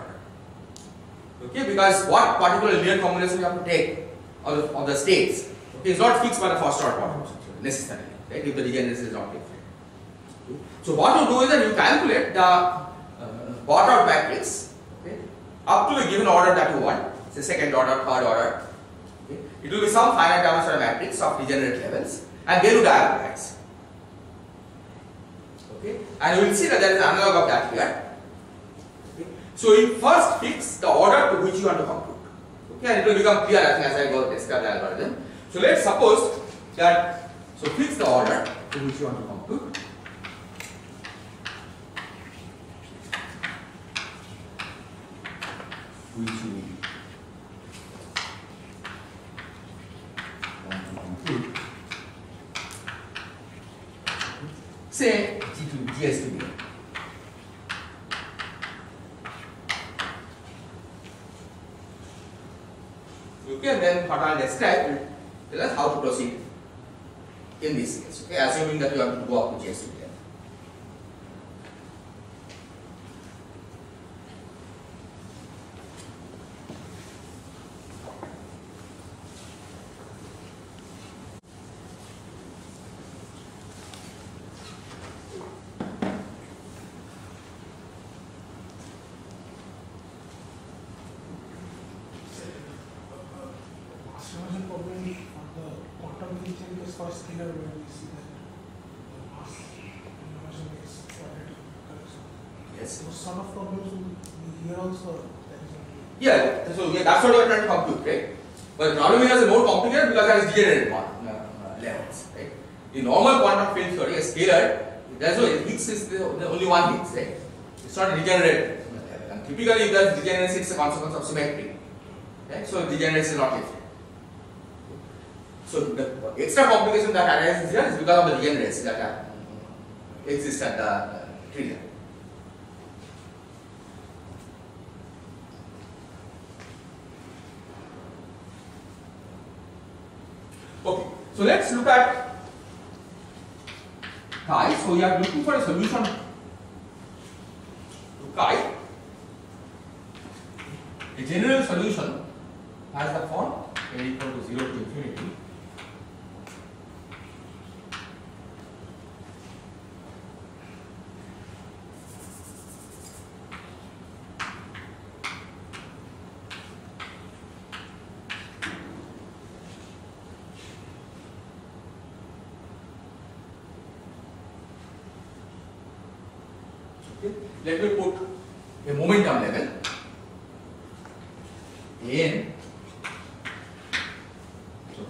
Okay, because what particular linear combination you have to take of the states, okay, is not fixed by the first order problem necessarily, right, if the degeneracy is not lifted. Okay. So what you do is that you calculate the bought out matrix, okay, up to a given order that you want, say second order, third order. It will be some finite dimensional matrix of degenerate levels, and they will diagonalize. Okay, and you will see that there is an analog of that here. Okay. So you first fix the order to which you want to compute. Okay, and it will become clear as I go describe the algorithm. So let's suppose that fix the order to which you want to compute. Which you say G to B. Okay, and then what I'll describe will tell us how to proceed in this case. Okay, assuming that you have to go up to G to B. Yeah, so yeah, that's what we are trying to compute, right? But problem here is more complicated because there is degenerate levels, right? In normal quantum field theory, a scalar, there's no Higgs is the only one Higgs, right? It's not degenerate. And typically, if there's degeneracy, it's a consequence of symmetry, right? So degeneracy is not lifted. So the extra complication that arises here is because of the degeneracy that exists at the tree level. Okay, so let's look at chi. So we are looking for a solution to chi. The general solution has the form A = 0 to infinity. Let me put a momentum level in. So,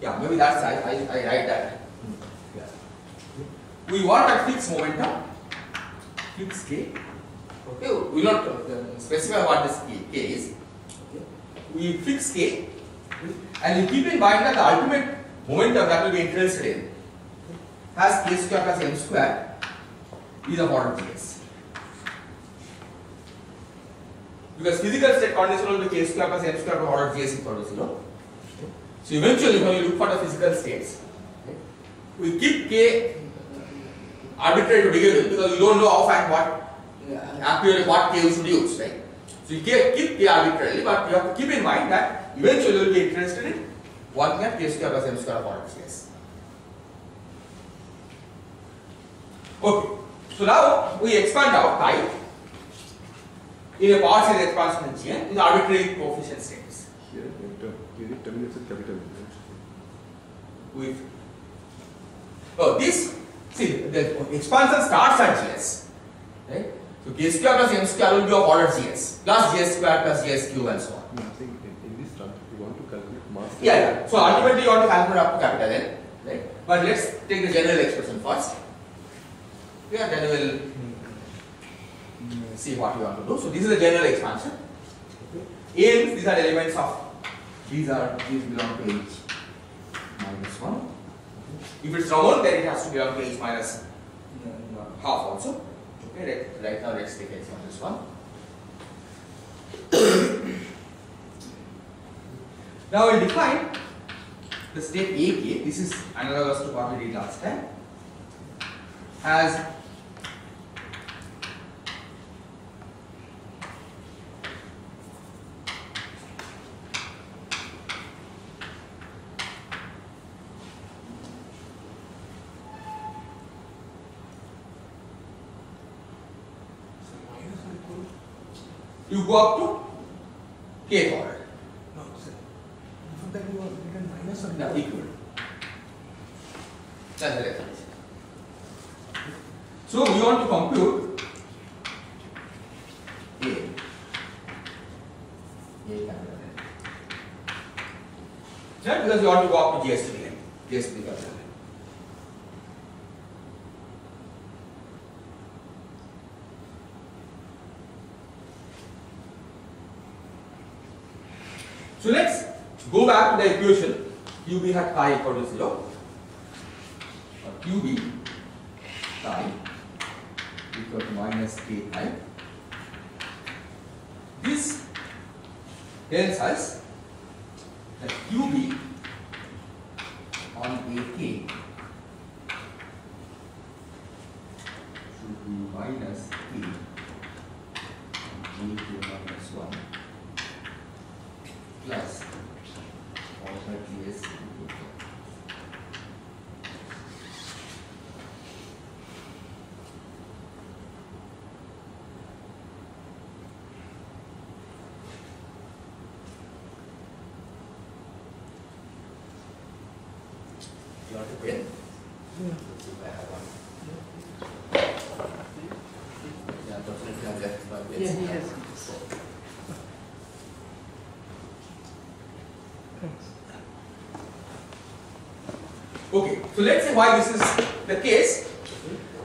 yeah, maybe that's I write that. Yeah. We want a fixed momentum, fixed k. Okay, we will not specify what this k is. Okay. We fix k, and we keep in mind that the ultimate momentum that will be interested in has k square plus m square. Is a model case because physical state conditional to k square plus m square to order gs equal to 0. Okay. So eventually, when you look for the physical states, okay, we keep k arbitrary to begin with because you don't know how and what a priori what k you should use, right? So you keep k arbitrarily, but you have to keep in mind that eventually you will be interested in working at k square plus m square of order gs. Okay. So now we expand our type in a partial expansion in Gn in the arbitrary coefficient states. Here it terminates with capital N. With this, see, the expansion starts at Gs, right? So k square plus m square will be of order Gs plus Gs square plus Gs cube and so on. No, I think in this term you want to calculate mass. Yeah. So ultimately you want to calculate up to capital N, right? But let's take the general expression first. Yeah, then we will see what we want to do. So this is a general expansion. Okay. These are elements of these belong to h minus 1. Okay. If it's normal, then it has to belong to h minus half also. Okay, right now let's take h minus 1. Now we'll define the state AK. This is analogous to what we did last time. Has you go up to k order. No, sir. Before that you have written minus or no, equal. That's the reference. So we want to compute A right? Because we want to go up to GS3 capital N. So let's go back to the equation QB hat pi equal to 0 or QB pi equal to minus k pi. This tells us that QB on AK should be minus k on AK minus 1. Plus alpha gs. You want to pin? Yeah. I have one. Yeah, definitely. Yeah, yes. Okay, so let's say why this is the case.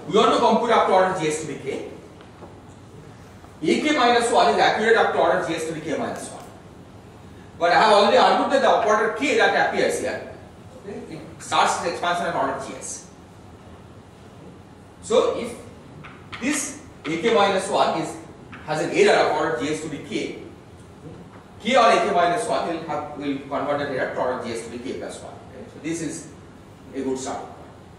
We want to compute up to order gs to be k. Ak minus 1 is accurate up to order gs to be k minus 1. But I have already argued that the operator k that appears here, okay, it starts the expansion at order gs. So if this Ak minus 1 has an error of order gs to be k, k or Ak minus 1 will convert that error to order gs to be k plus 1. Okay? So this is a good start.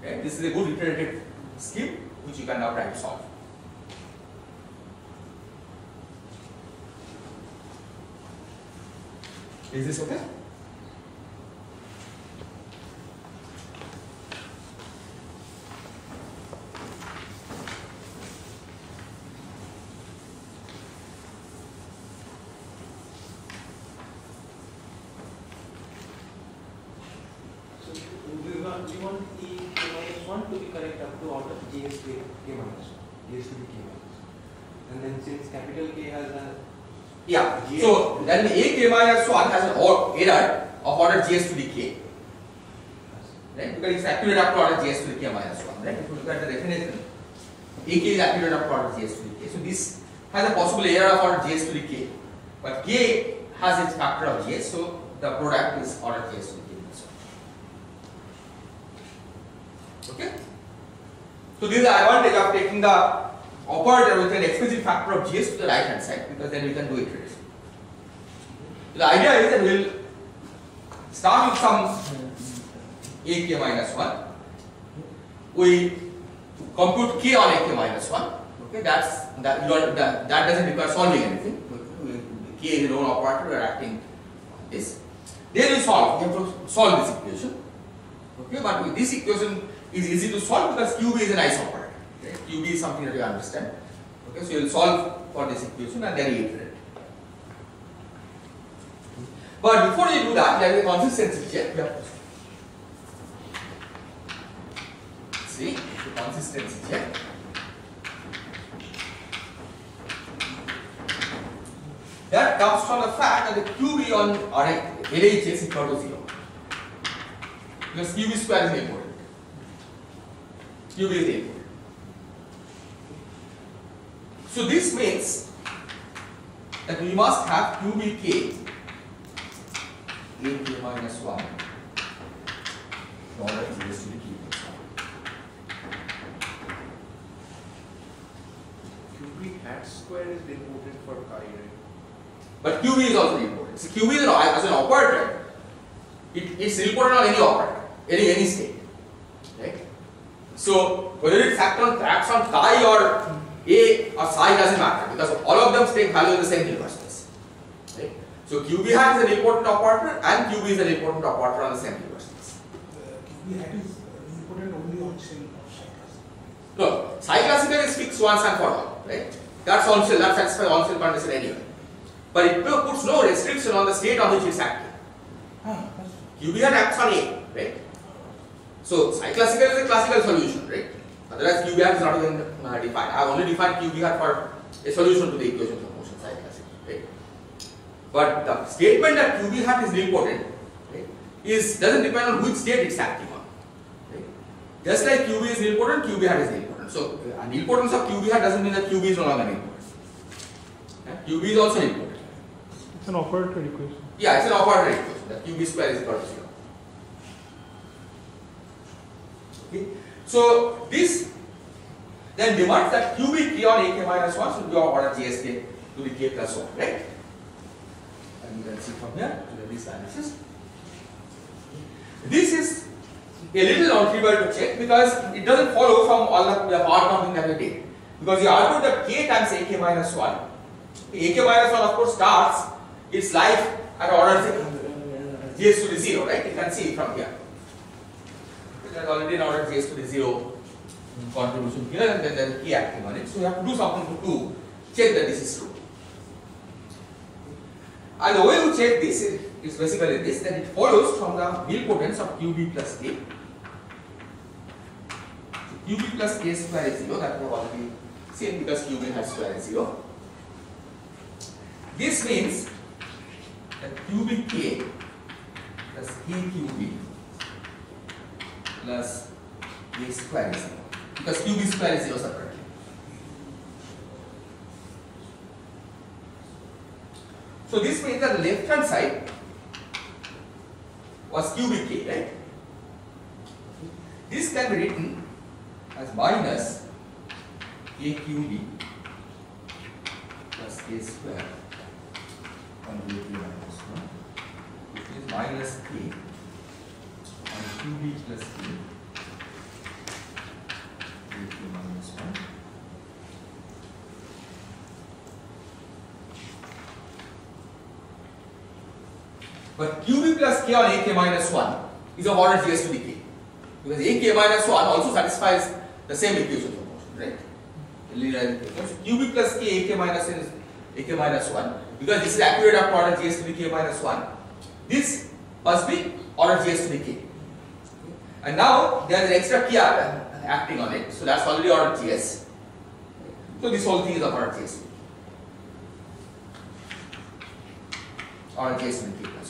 Okay. This is a good iterative scheme which you can now try to solve. Is this okay? We want e k minus 1 to be correct up to order gs to k minus 1. used to be k-1. And then since capital K has a yeah, so then a k minus 1 has an error of order gs to the k. Right? Because it's accurate up to order gs to the k minus 1. Right? If you look at the definition, a k is accurate up to order gs to the k. So this has a possible error of order gs to the k. But k has its factor of gs, so the product is order gs to the k minus 1. Okay? So this is the advantage of taking the operator with an explicit factor of gs to the right hand side, because then we can do iteration. So the idea is that we will start with some ak minus 1, we compute k on ak minus 1, okay, that doesn't require solving anything, k is a own operator, we are acting on this. Then we have to solve this equation, okay, but this equation is easy to solve because qb is a nice operator. QB is something that you understand. Okay, so you will solve for this equation and then you iterate. But before you do that, there is a consistency check we have to do. See, the consistency check. That comes from the fact that the QB on LH is equal to 0. Because QB square is important. QB is important. So this means that we must have QBK AK minus 1 order gs to the k minus 1. QB hat square is important for chi, right? But QB is also important. So QB is as an operator, it's important on any operator, any state. Right? So whether it's acts on chi or A or psi doesn't matter because all of them take value in the same Hilbert space. Right? So QB hat is an important operator and QB is an important operator on the same Hilbert space. QB hat is important only on string of psi classical. No, psi classical is fixed once and for all, right? That's on shell, that satisfies on shell condition anyway. But it puts no restriction on the state on which it's acting. QB hat acts on A, right? So psi classical is a classical solution, right? Otherwise, QB hat is not even defined. I have only defined QB hat for a solution to the equation of motion psi classical, right? But the statement that QB hat is important, right, doesn't depend on which state it's acting on. Right? Just like QB is important, QB hat is important. So an importance of QB hat doesn't mean that QB is no longer important. Right? QB is also important. It's an operator equation. Yeah, it's an operator equation. That QB square is equal to 0. Okay? So this then demands that QB k on ak minus 1 should be of order gsk to the k plus 1, right? And you can see from here that this vanishes. This is a little untrivial to check because it doesn't follow from all the part counting that we did. Because you argue that k times ak minus 1. Ak minus 1 of course starts its life at order gs to the 0, right? You can see it from here. That already in order gs to the 0 contribution here, and then there is k acting on it. So you have to do something to check that this is true. And the way you check this is basically this, that it follows from the nilpotence of qb plus k. So qb plus k square is 0, that we have already seen because qb has square is 0. This means that qbk plus kqb plus a square is 0, because qb square is 0 separately. So this means that the left hand side was qbk, right? This can be written as minus kqb plus a square on qb minus 1, which is minus k on qb plus k minus 1. But qb plus k on ak minus 1 is of order gs to the k, because ak minus 1 also satisfies the same equation of motion, right? So qb plus k ak minus 1 is ak minus 1, because this is accurate up to order gs to the k minus 1. This must be order gs to the k. And now there is an extra k acting on it, so that's already order gs. So this whole thing is of adjacent equals.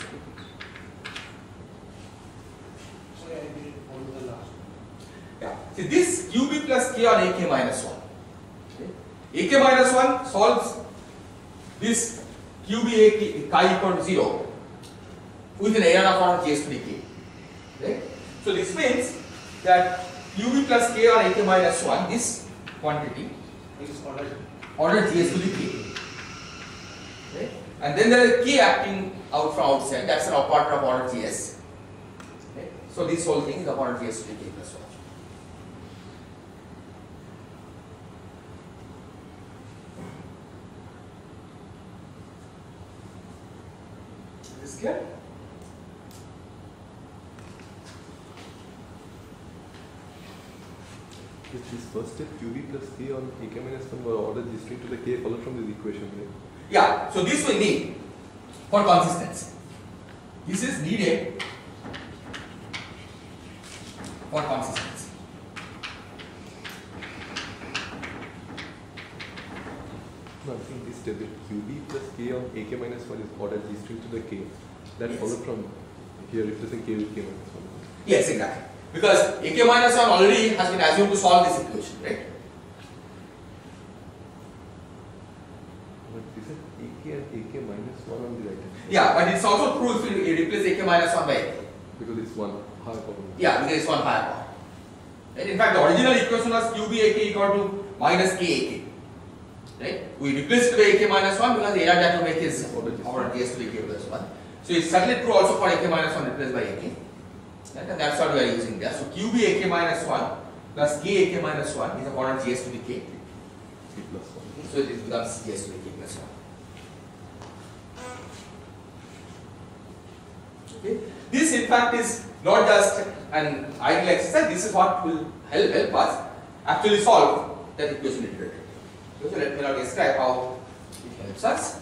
So I did all the last. Yeah. See, this qb plus k on ak minus 1. Okay. Ak minus 1 solves this qb chi equal to 0 with an a1 on k to the k. Okay. So this means that qb plus k on ak minus 1, this quantity is ordered gs to the k. Okay. And then there is a k acting out from outside, that's an operator of order gs. Okay. So this whole thing is of order gs to the k plus 1. Is this clear? Is this first step qb plus k on ak minus 1 were ordered g string to the k followed from this equation here? Yeah, so this we need for consistency. This is needed for consistency. No, I think this step is qb plus k on ak minus 1 is ordered g string to the k. That yes. Followed from here if it is a k with k minus 1. Yes, exactly. Because ak minus 1 already has been assumed to solve this equation, right? AK minus 1 on the right hand. Yeah, but it's also true if you replace AK minus 1 by AK. Because it's 1 higher power. Yeah, because it's 1 higher power. Right? In fact, the original equation was QBAK equal to minus KAK. Right? We replace it by AK minus 1 because the error that we make is order gs to AK plus 1. So it's certainly true also for AK minus 1 replaced by AK. Right? And that's what we are using there. So QBAK minus 1 plus KAK minus 1 is a order gs to the K. So it becomes gs to the K plus 1. Okay. This in fact is not just an idle exercise, this is what will help us actually solve that equation iteratively. So let me now describe how it helps us.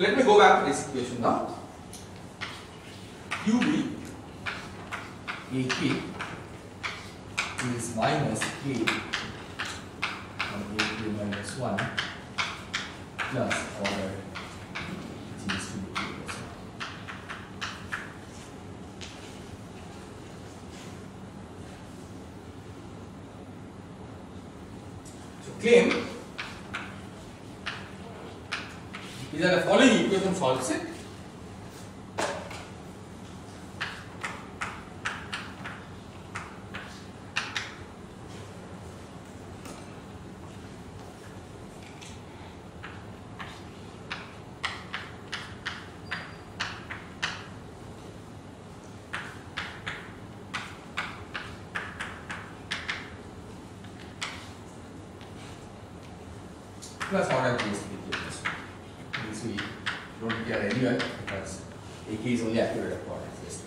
Let me go back to this equation now. QB AK is minus K on AK minus 1 plus order G is to the K plus 1. So claim is that the following equation solves it. Plus order case. We don't get anywhere because AK is only accurate at orders gs.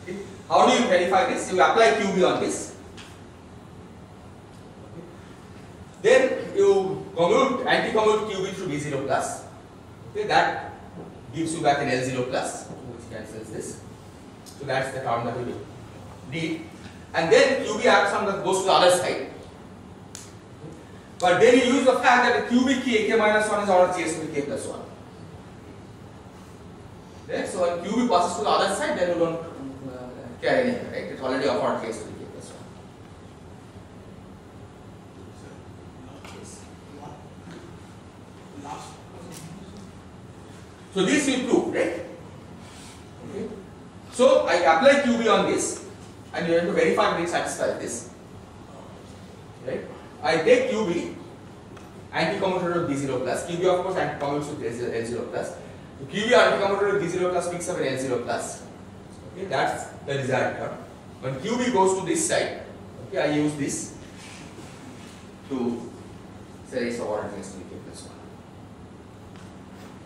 Okay. How do you verify this? You apply QB on this. Okay. Then you commute, anti-commute QB through B0 plus. Okay, that gives you back an L0 plus. Cancels this. So that's the term that we will need. And then QB acts on that goes to the other side. But then you use the fact that the QB k minus 1 is order gs to the k plus 1. Right? So when QB passes to the other side, then you don't carry anything, right? It's already of order gs to the k plus 1. Yes. So this we prove, right? So I apply QB on this and you have to verify that it satisfies this. Right? I take QB anti-commutator of B0 plus. QB of course anti-commutes with L0 plus. So QB anti-commutator of B0 plus picks up an L0 plus. Okay, that's the desired term. When QB goes to this side, Yeah, I use this to say so or against VK plus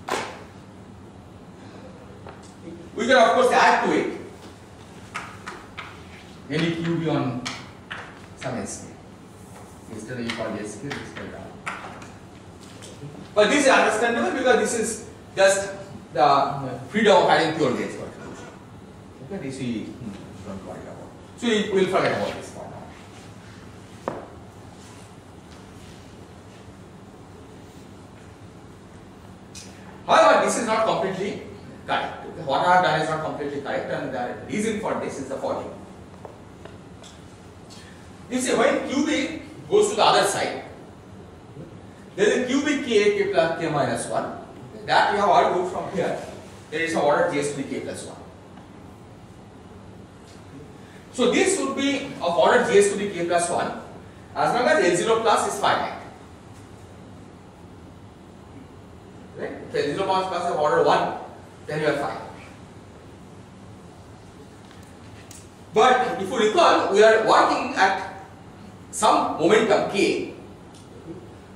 1. We can of course add to it any QB on some S scale. Instead of you call S scale, this will down. But this is understandable because this is just the freedom of having pure gauge conclusion. Okay, this we don't worry about. So we will forget about this for now. However, this is not completely correct. What I have done is not completely correct, and the reason for this is the following. You see, when QB goes to the other side, there is a QB k, k plus k minus 1. That we have argued from here. There is an order JS to the k plus 1. So this would be of order JS to the k plus 1 as long as L0 plus is finite. Right? So L0 plus is order 1, then you are fine. But if you recall, we are working at some momentum k,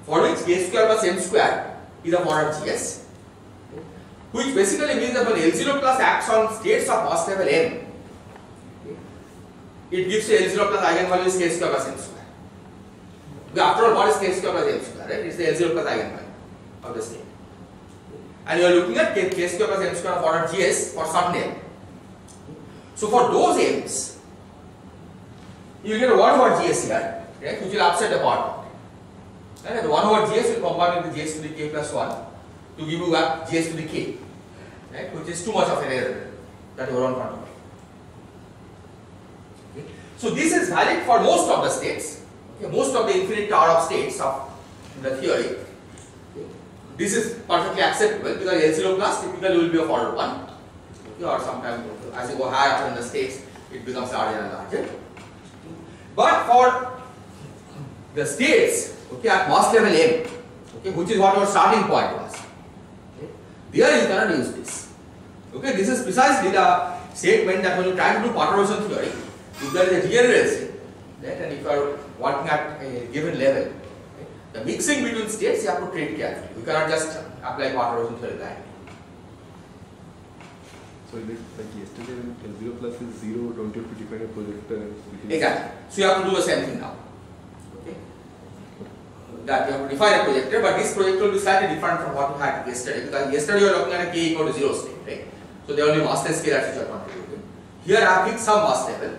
for which k square plus m square is a order GS, which basically means that when L0 plus acts on states of mass level m, it gives you L0 plus eigenvalue is k square plus m square. After all, what is k square plus m square, right? It is the L0 plus eigenvalue of the state. And you are looking at k square plus m square of order GS for some m. So for those m's, you will get a 1 over GS here, right, which will upset the part. And the 1 over GS will combine with the GS to the k plus 1 to give you back GS to the k, right, which is too much of an error that you are on control. Okay. So this is valid for most of the states, okay, most of the infinite tower of states of the theory. Okay. This is perfectly acceptable because L0 plus typically will be of order 1, okay, or sometimes as you go higher up in the states it becomes larger and larger. But for the states, okay, at mass level m, okay, which is what our starting point was, okay, there you cannot use this. Okay, this is precisely the statement that when you try to do perturbation theory, if there is a degeneracy, right, and if you are working at a given level, okay, the mixing between states you have to treat carefully. You cannot just apply perturbation theory blindly. So like yesterday when L0 plus is 0, don't you have to define a projector? Exactly. So you have to do the same thing now. That you have to define a projector, but this projector will be slightly different from what you had yesterday, because yesterday you were looking at a k equal to 0 state, right? So there will be massless k that you are contributing. Here I have picked some mass level,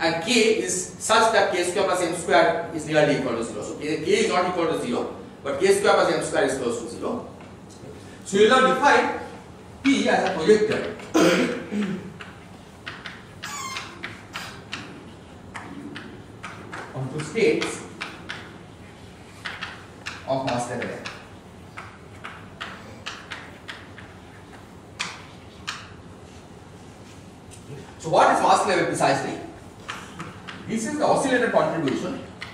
and k is such that k square plus m square is nearly equal to 0. So k is not equal to 0, but k square plus m square is close to 0. So you will now define P as a projector. Onto states of mass level m. So what is mass level precisely? This is the oscillator contribution to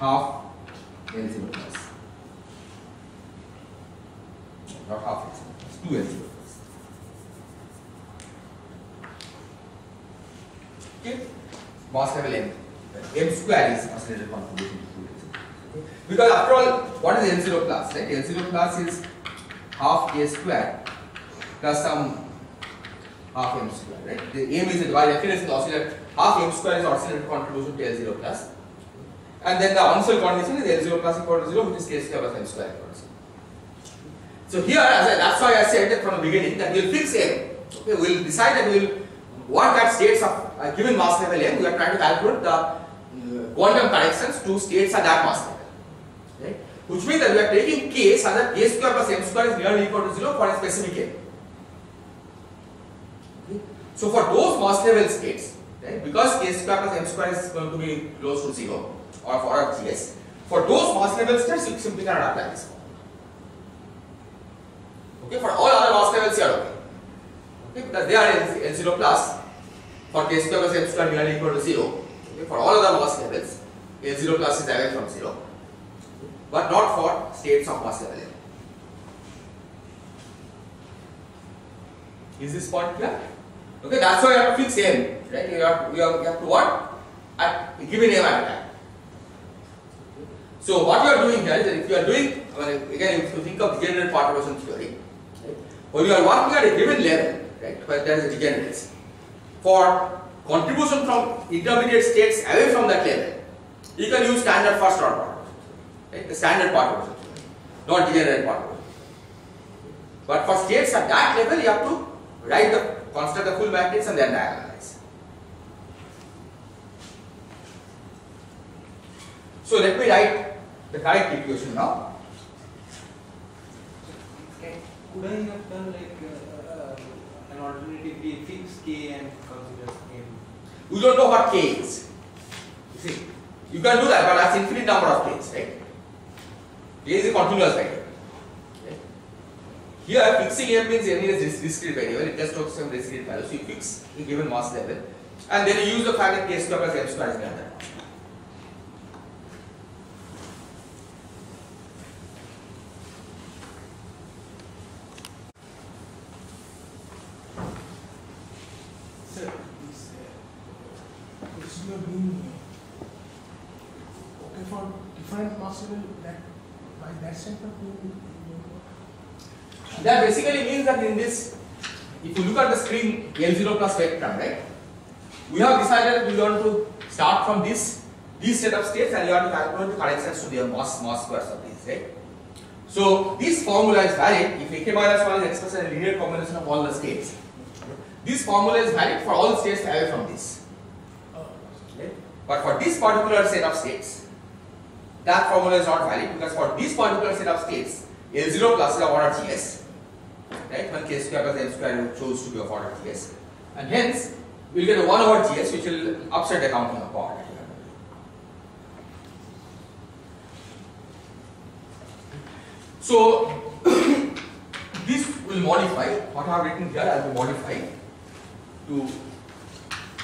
half L0 plus. Not half L0 plus, 2 L0 plus. Okay. Mass level m. M square is oscillator contribution to 2. Because after all, what is L0 plus? Right? L0 plus is half k square plus some half m square. Right? The m is by definition oscillator. Half m square is oscillator contribution to L0 plus. And then the Hounsell condition is L0 plus equal to 0, which is k square plus m square equal to 0. So here, that's why I said that from the beginning that we will fix m. Okay, we will decide that we will work at states of a given mass level m. We are trying to calculate the quantum corrections to states at that mass level, right? Which means that we are taking k such that k square plus m square is nearly equal to 0 for a specific m. Okay. So for those mass level states, right, because k square plus m square is going to be close to 0 or for order GS, for those mass level states you simply cannot apply this formula. Okay, for all other mass levels you are okay. Okay, because they are L0 plus for k square plus m square nearly equal to 0. Okay, for all other mass levels, L0 plus is away from 0. but not for states of possibility. Is this point clear? Okay, that's why you have to fix M, right? You have to what? Give a name at a time. So what you are doing here is that if you are doing, again if you think of degenerate perturbation theory, right? When you are working at a given level, right, where there is a degeneracy, for contribution from intermediate states away from that level, you can use standard first order perturbation, right? The standard perturbation theory, not degenerate perturbation. But for states at that level, you have to write the construct the full matrix and then diagonalize. So let me write the correct equation now. Could I have done like an alternatively fix k and consider m? You don't know what k is. You see, you can do that, but that's infinite number of k's, right? K is a continuous variable. Here fixing m means m is discrete variable, it just takes some discrete value. So you fix a given mass level and then you use the fact that k square plus m square is greater than 1. Sir, this is your being here. Okay, for different mass level, that by that center that basically means that in this, if you look at the string L0 plus spectrum, right, we have decided we want to start from this set of states and you have to calculate the corrections to their mass squares of these, right. So this formula is valid if AK minus 1 is expressed as a linear combination of all the states. This formula is valid for all states away from this, right? But for this particular set of states, that formula is not valid because for this particular set of states, L0 plus is of order Ts. Right, when k square plus m square chose to be of order Ts, and hence we will get a 1 over Ts which will upset the counting of power. So this will modify what I have written here. I will modify to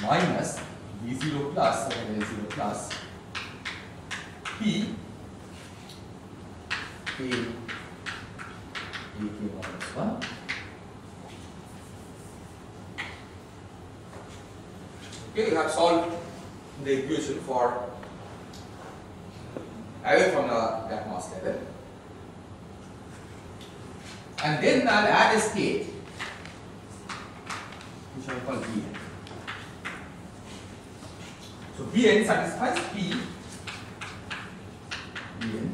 minus V0 plus and L0 plus P k minus 1 . Okay, you have solved the equation for away from that mass level, and then I'll add a state which I call Bn. So Bn satisfies P Bn.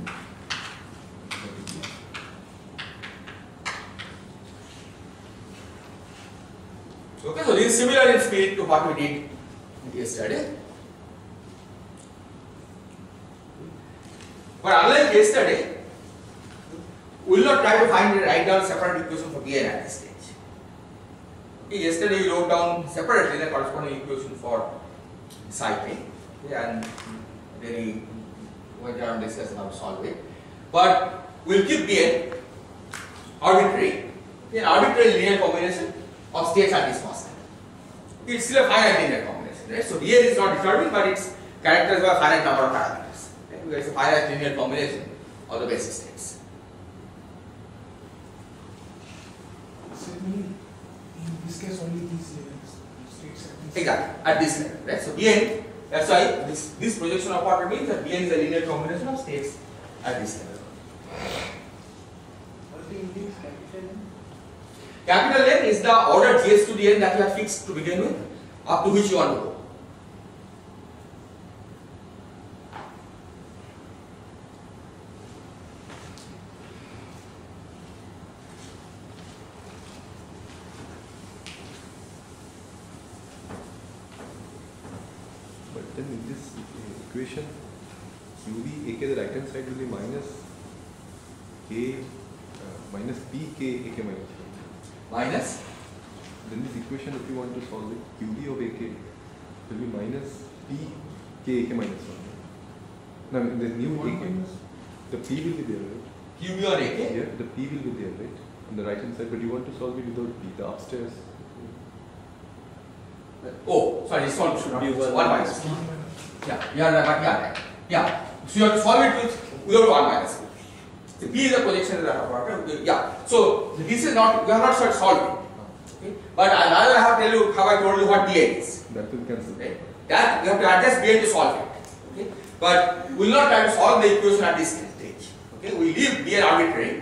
Okay, so this is similar in spirit to what we did yesterday. But unlike yesterday, we will not try to find and write down separate equation for Bn at this stage. Okay, yesterday we wrote down separately the corresponding equation for psi k, okay, and then we went around and discussed how to solve it. But we will keep Bn arbitrary, an arbitrary linear combination of states at this mass level. It's still a finite linear combination, right? So here is not determined, but it's characterized by a finite number of parameters, right? Because it's a finite linear combination of the basic states. So in this case only these states at this level. Exactly, at this level, right? So Bn, that's why this projection of what it means that Bn is a linear combination of states at this level. What do you mean capital N? Capital N is the order Ts to the n that you have fixed to begin with, up to which you want to go. But then in this equation, ak the right hand side will be minus k minus p k ak minus p. Minus. Then this equation, if you want to solve it, QB of AK will be minus P K AK minus 1. Now the new AK, the P will be there, right? QB or AK? Yeah, the P will be there, right? On the right hand side, but you want to solve it without P, the upstairs. Oh, sorry, this one should be 1 minus P. Yeah, but yeah, right. Yeah. So you have to solve it with 1 minus P. The B is a projection in the water. Yeah. So this is not, we are not sure solving. Okay. But another I have tell you how I told you what DL is. That will cancel. Okay. That we have to adjust DL to solve it. Okay. But we will not try to solve the equation at this stage. Okay. We leave DL arbitrary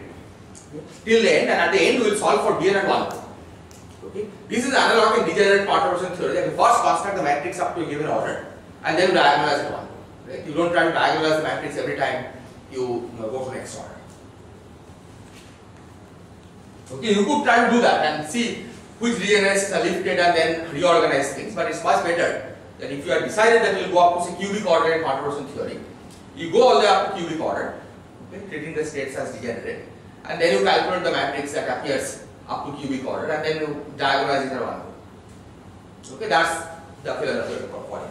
till the end, and at the end we will solve for DL at 1. Okay. This is analog and degenerate perturbation theory. Like first construct the matrix up to a given order, and then diagonalize at 1. Right. You don't try to diagonalize the matrix every time you go for next order. Okay, you could try to do that and see which regions are lifted and then reorganize things, but it's much better that if you have decided that you will go up to say cubic order in perturbation theory, you go all the way up to cubic order, okay, treating the states as degenerate, and then you calculate the matrix that appears up to cubic order and then you diagonalize it at 1. Okay, that's the philosophy for it.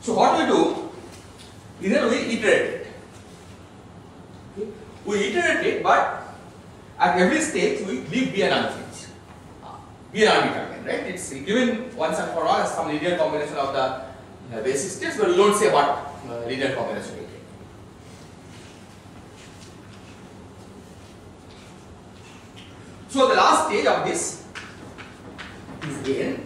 So what we do is that we iterate it. Okay. We iterate it, but at every stage we leave B and unchanged. B and undetermined, right? It's given once and for all as some linear combination of the basis states, but we don't say what linear combination we take. So the last stage of this is N.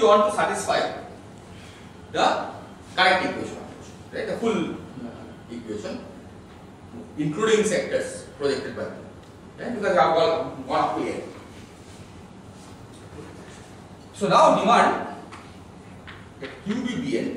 You want to satisfy the correct equation, right? The full equation, including sectors projected by them, right? Because you have gone up to A. So now demand that Q be Bn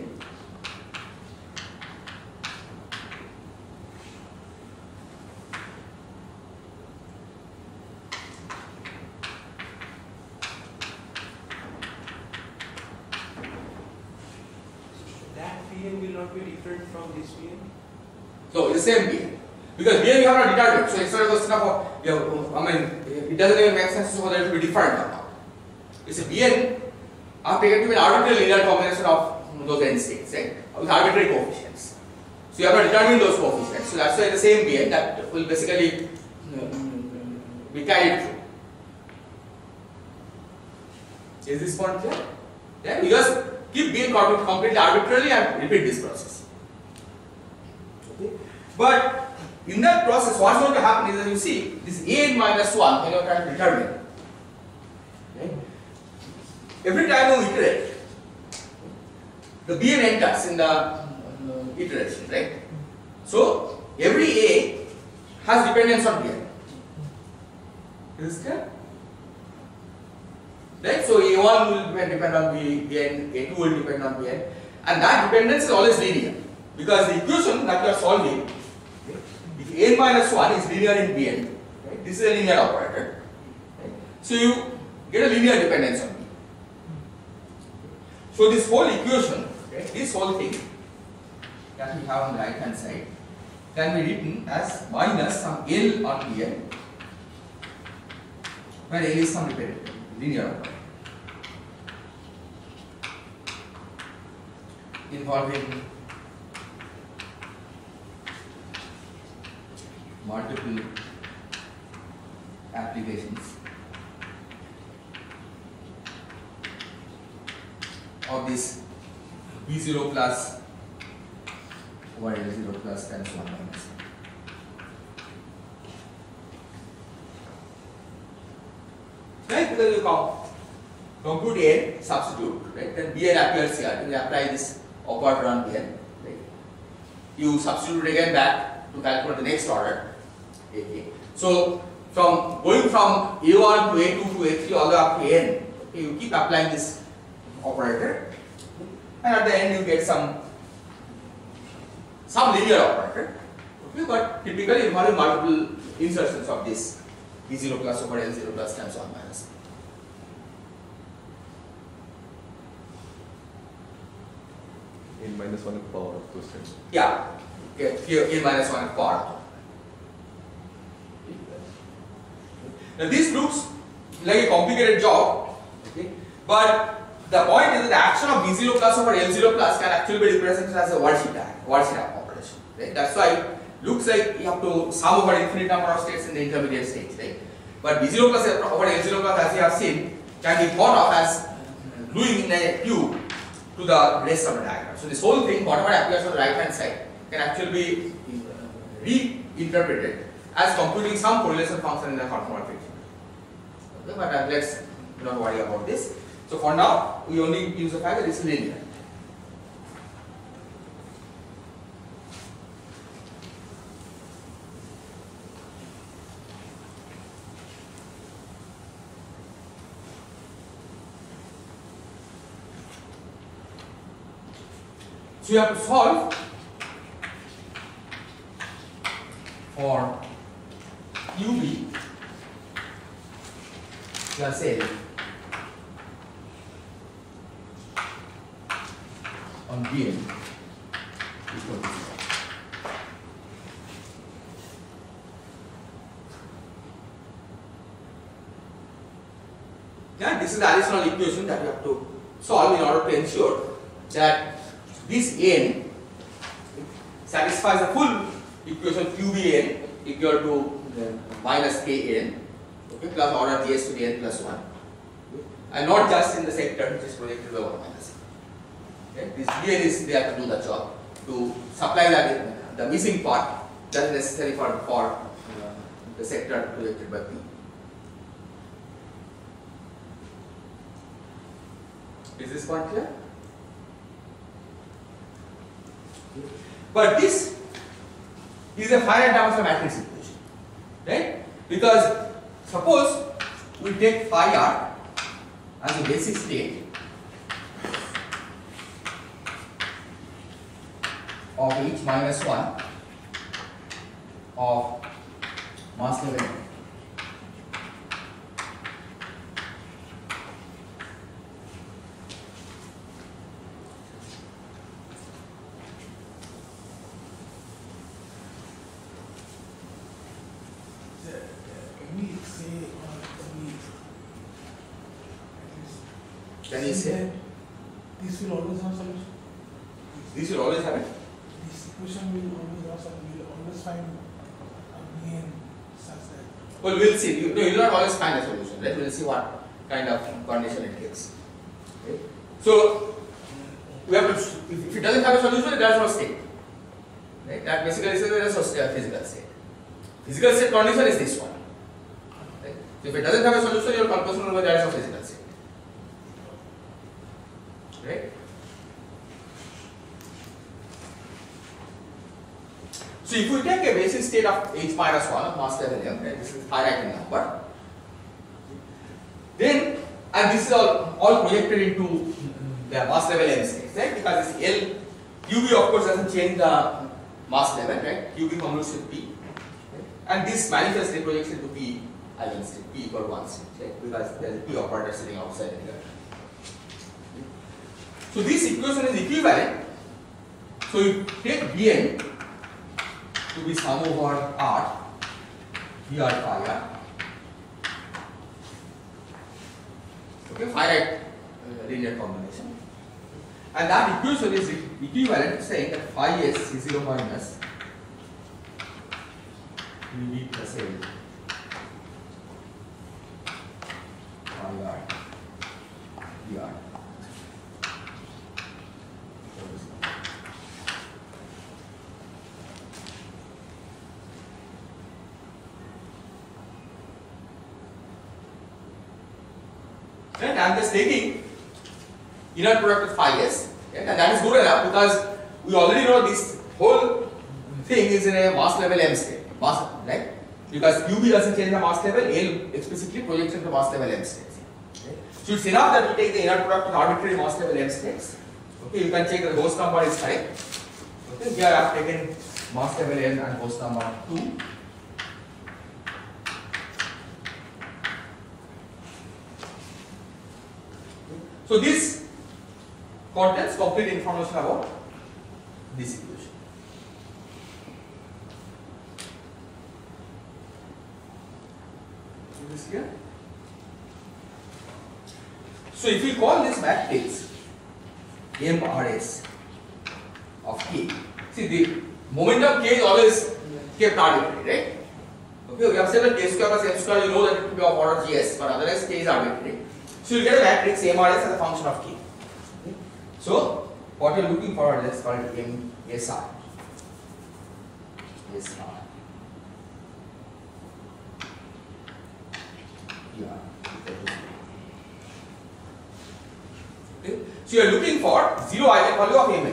same BN, because BN we have not determined, so it's not a question of, it doesn't even make sense whether it will be different or not. It's a BN, I have taken to be an arbitrary linear combination of those n states, right, with arbitrary coefficients. So you have not determined those coefficients, so that's why the same BN that will basically be carried through. Is this point clear? Then you just keep BN completely arbitrarily and repeat this process. But in that process, what's going to happen is that you see this an minus 1 when you are trying to determine. Okay. Every time you iterate, the bn enters in the iteration, right? So every a has dependence on bn. Is this clear? Right? So a1 will depend on bn, a2 will depend on bn, and that dependence is always linear because the equation that you are solving. If n minus 1 is linear in Bn, right, this is a linear operator, right, so you get a linear dependence on B. So this whole equation, right, this whole thing that we have on the right hand side can be written as minus some L on Bn, where L is some dependent linear operator involving multiple applications of this B0 plus over L0 plus times 1 minus. Right? Because you compute n, substitute, right? Then Bn appears here. You apply this operator on Bn, right? You substitute again back to calculate the next order. Okay. So from going from a1 to a2 to a3 all the way up to an, okay, you keep applying this operator, and at the end you get some some linear operator, okay, but typically involving multiple insertions of this E0 plus over L0 plus times 1 minus. N minus 1 power of those things. Yeah, okay, here n minus 1 power. Now this looks like a complicated job, okay, but the point is that the action of B0 plus over L0 plus can actually be represented as a Walsh-Hinap operation, right? That's why it looks like you have to sum over infinite number of states in the intermediate stage, right? But B0 plus over L0 plus, as you have seen, can be thought of as gluing in a tube to the rest of the diagram. So this whole thing, whatever appears on the right hand side, can actually be reinterpreted as computing some correlation function in the conformal field. Okay, but let's not worry about this. So for now, we only use the fact that it's linear. So you have to solve for UB plus L on Bn equal to 0. Yeah, this is the additional equation that you have to solve in order to ensure that this n satisfies the full equation Qbn equal to minus kn, okay, plus order gs to the n plus 1, okay, and not just in the sector which is projected by 1 minus n. Okay, this bn is there to do the job, to supply that the missing part that is necessary for the sector projected by p. Is this part clear? But this is a finite dimensional matrix equation, right? Because suppose we take phi r as a basic state of h minus 1 of mass level see what kind of condition it takes. Okay. So we have to, if it doesn't have a solution, it does not state. Right? That basically says it is a physical state. Physical state condition is this one. Right? So if it doesn't have a solution, your conclusion will be that is a physical state. Right? So if we take a basic state of h minus 1 of mass level m, right? This is finite in number. Then, and this is all projected into the mass level M space, right? Because this L, QB of course doesn't change the mass level, right? QB convolutes with P, right? And this manifestly projects into P eigenstate, P equal 1 state, right? Because there is a P operator sitting outside the diagram. So this equation is equivalent. So you take Bn to be sum over R, Br phi R. Okay, finite linear combination, and that equation is equivalent to saying that phi s C0 minus Qb plus L phi r dr. Right? I am just taking inner product of phi s, right? And that is good enough because we already know this whole thing is in a mass level m state, mass, right? Because Qb doesn't change the mass level, L explicitly projects into mass level m states. Right? So it's enough that we take the inner product of arbitrary mass level m states. Okay, you can check the host number is correct. Then here I have taken mass level n and host number 2. So this contains complete information about this equation. Is this here? So if we call this matrix MRS of K, see the momentum K is always kept arbitrary, right? Okay, we have said that K square plus M square, you know that it will be of order GS, but otherwise K is arbitrary. So you will get a matrix MRS as a function of K. Okay. So what we are looking for, let's call it MSR. SR. Yeah. Okay. So you are looking for 0 eigenvalue of M.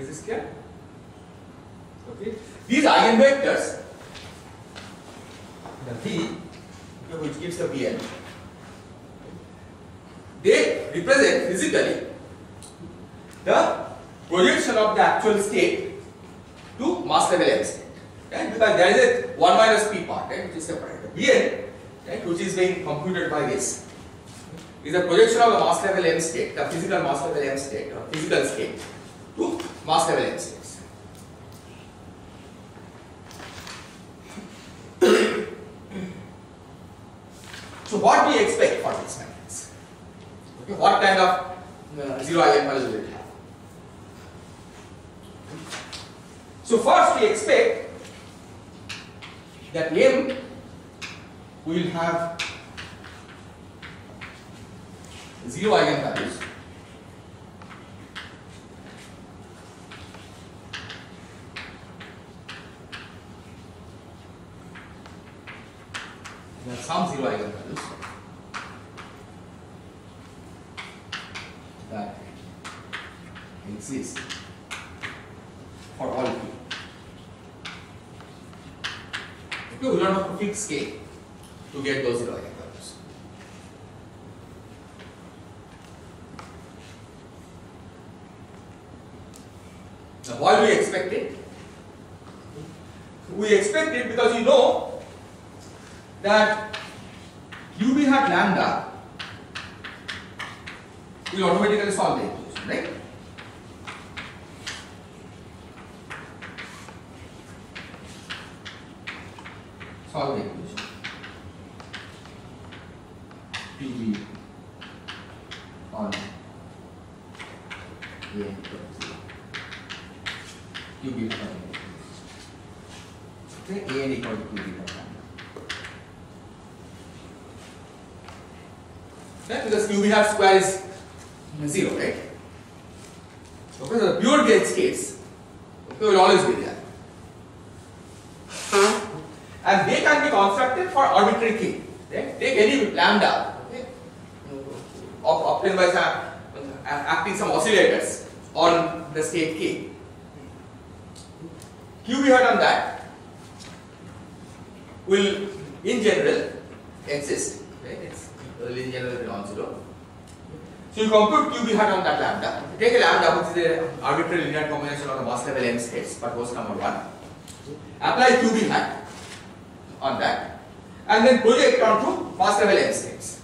Is this clear? Okay. These eigenvectors, the V, which gives the Vn, they represent physically the projection of the actual state to mass level M state, right? Because there is a 1 minus p part, right, which is separate. The Vn, right, which is being computed by this, is a projection of the mass level M state, the physical mass level M state, or physical state, to mass level M states. So what do you expect for this matrix? Okay, what kind of zero eigenvalues will it have? So first we expect that M will have zero eigenvalues. There are some zero eigenvalues that exist for all K. Okay, we don't have to fix K to get those zero eigenvalues. Now, why do we expect it? We expect it because you know that QB hat lambda will automatically solve the equation, right? Solve the equation. QB on A QB on A. Okay, AN equal to QB on A. Because QB hat square is 0, right? Okay, so the pure gauge states, okay, will always be there. And they can be constructed for arbitrary K. Right? Take any lambda, okay, obtained by acting some oscillators on the state K. QB hat on that will in general exist. Right? In general will be non-zero. So you compute QB hat on that lambda. You take a lambda which is an arbitrary linear combination of the mass level M states, but host number 1. Apply QB hat on that and then project onto mass level M states.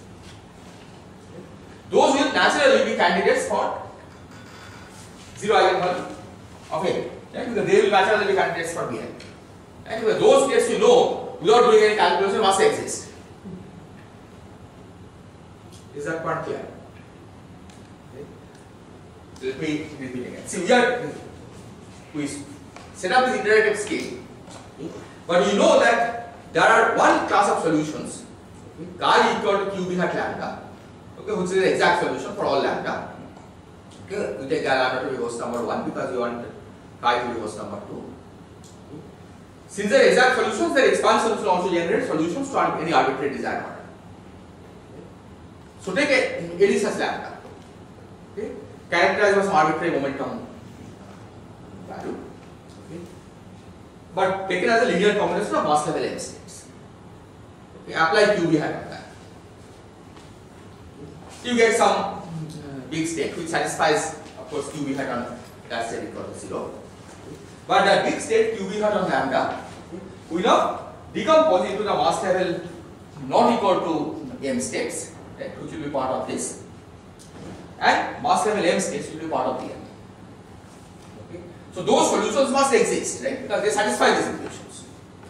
Those will naturally be candidates for zero eigenvalue of A. Right? Because they will naturally be candidates for Bn. Right? Because those states you know without doing any calculation must exist. Is that part clear? Okay. Let me repeat again. See, we set up this iterative scale, okay, but you know that there are one class of solutions, okay, chi equal to QB hat lambda, okay, which is the exact solution for all lambda. Okay, we take lambda to be host number 1 because we want chi to be host number 2. Since they are exact solutions, their expansion solution also generates solutions to any arbitrary desired order. So take any such lambda, okay, characterized by some arbitrary momentum value, okay, but taken as a linear combination of mass level M states. Okay, apply QB hypothesis. You get some big state which satisfies, of course, QB hat on that state equal to 0. But that big state QB hat on lambda will now decompose into the mass level not equal to M states, right, which will be part of this, and mass level M states will be part of the M. Okay. So those solutions must exist, right, because they satisfy these equations.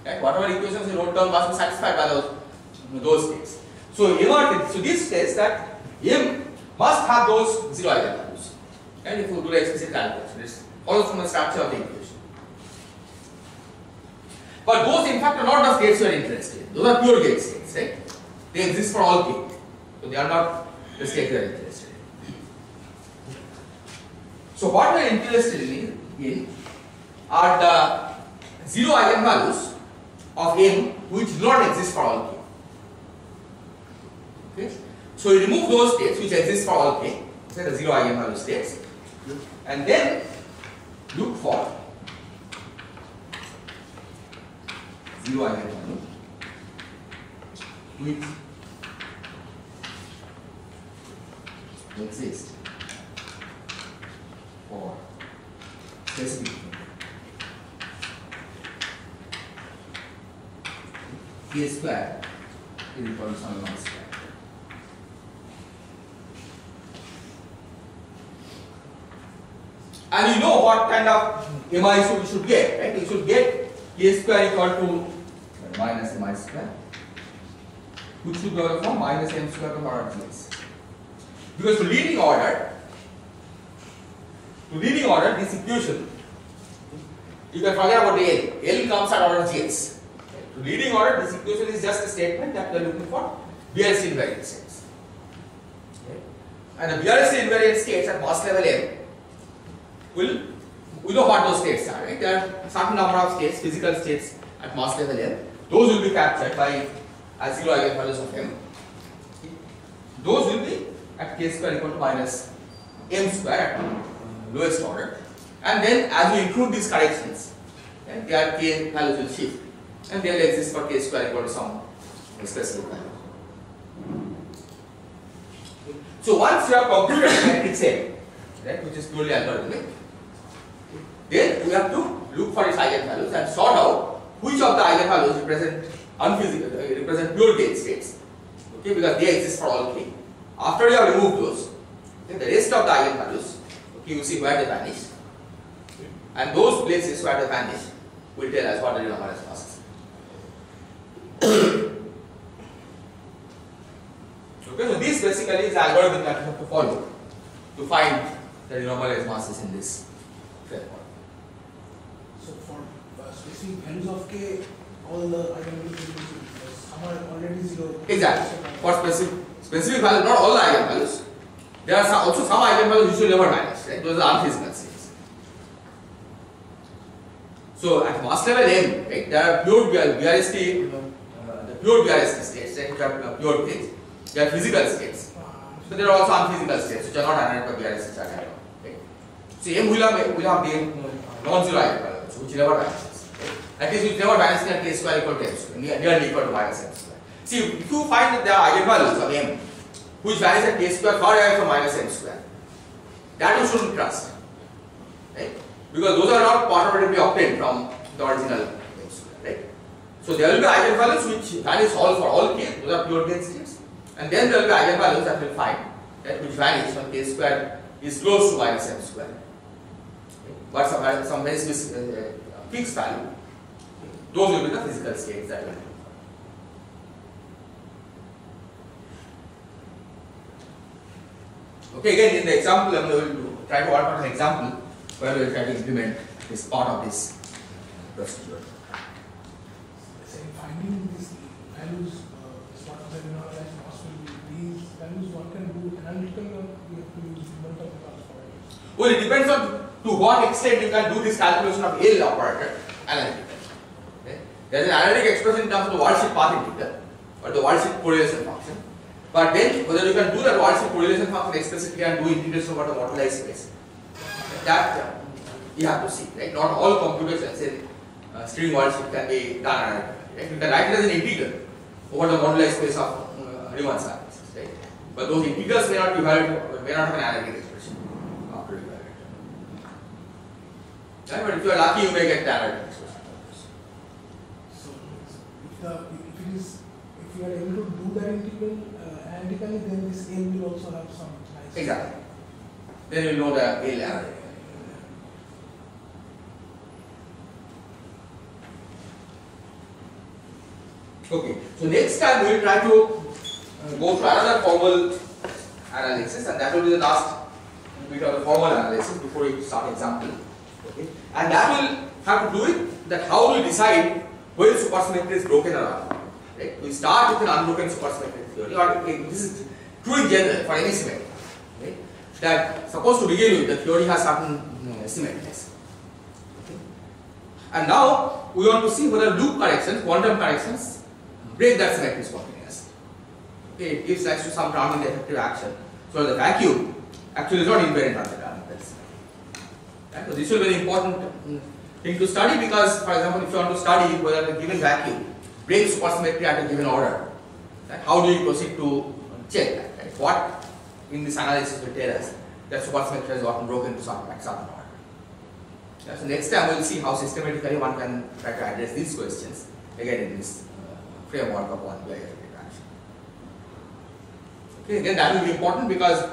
Right. Whatever equations you wrote down must be satisfied by those states. So this says that M must have those 0 eigenvalues, and if you do the explicit calculation, it follows from the structure of the equation. But those in fact are not the states you are interested in. Those are pure gate states, right? They exist for all k, so they are not the states you are interested in. So what we are interested in are the 0 eigenvalues of M which do not exist for all k. Okay? So you remove those states which exist for all k, so the 0 eigenvalue states, and then look for 0 eigenvalue which exist for specific k square is equal to some amount square. And you know what kind of MI you should get, right? You should get k square equal to minus mi square, which should go from minus m square to power of gs. Because to leading order, this equation, you can forget about L. L comes at order gs. To leading order, this equation is just a statement that we are looking for BRC invariant states. Okay. And the BRC invariant states at mass level M. We know what those states are, right? There are a certain number of states, physical states at mass level M. Those will be captured by as 0 eigenvalues of M. Those will be at k square equal to minus m square at lowest order. And then as we include these corrections, right, their k values will shift, and they will exist for k square equal to some specific value. So once you have computed the matrix M, right, which is purely algorithmic, then we have to look for its eigenvalues and sort out which of the eigenvalues represent pure gate states, okay, because they exist for all k. After you have removed those, then the rest of the eigenvalues, okay, you see where they vanish, and those places where they vanish will tell us what the denominator asks. Okay, so this basically is the algorithm that you have to follow to find the renormalized masses in this framework. So for specific values of k, all the eigenvalues are already 0. Exactly. For specific values, not all the eigenvalues. There are also some eigenvalues which will never vanish, right? Those are unphysical states. So at mass level M, right, there are pure BRST, states, right? Pure states. There are physical states. So there are also unphysical states which are not handled by BRST at all. So M will have the non-zero eigenvalues which never vanishes. That is, which never vanishes at k square equal to m square, nearly equal to minus m square. See, if you find that there are eigenvalues of M which vanish at k square far away from minus m square, that you shouldn't trust, right? Because those are not automatically obtained from the original m square, right? So there will be eigenvalues which vanish for all k, those are pure gate states, and then there will be eigenvalues that we will find, right, which vanish when k square is close to minus m square. But some very specific fixed value, those will be the physical states that we are looking for. Okay, again in the example, we will try to work on an example where we will try to implement this part of this procedure. So finding these values, sort of the generalized possibility, these values one can do analytical, we have to use multiple transformations. Well, it depends on to what extent you can do this calculation of L operator analytically. Okay. There is an analytic expression in terms of the Walsh path integer or the Walsh correlation function. But then whether you can do that Walsh correlation function explicitly and do integration over the modularized space, that you have to see, right? Not all computations in string Walsh can be done analytically, right? You can write it as an integral over the modularized space of Riemann surfaces, right? But those integrals may not be valid, may not have an analytic expression after you evaluate. Right? But if you are lucky, you may get the analytic expression. If you are able to do that integral analytically, then this A will also have some nice. Exactly. Then you will know the A level. Okay. So next time we will try to go to another formal analysis, and that will be the last bit of the formal analysis before you start example. Okay. And that will have to do with that how we decide whether supersymmetry is broken or not. Right? We start with an unbroken supersymmetric theory, or this is true in general for any symmetry. Right? That supposed to begin with, the theory has certain symmetries. Okay. And now we want to see whether loop corrections, quantum corrections, break that symmetry spontaneously. Okay. It gives rise to some random effective action. So the vacuum actually is not invariant on the random symmetry. This will be very important thing to study because, for example, if you want to study whether a given vacuum breaks supersymmetry at a given order, right? How do you proceed to check that? Right? What in this analysis will tell us that supersymmetry has gotten broken to some order? Yeah, so next time we will see how systematically one can try to address these questions again in this framework of one way interaction. Okay, again that will be important because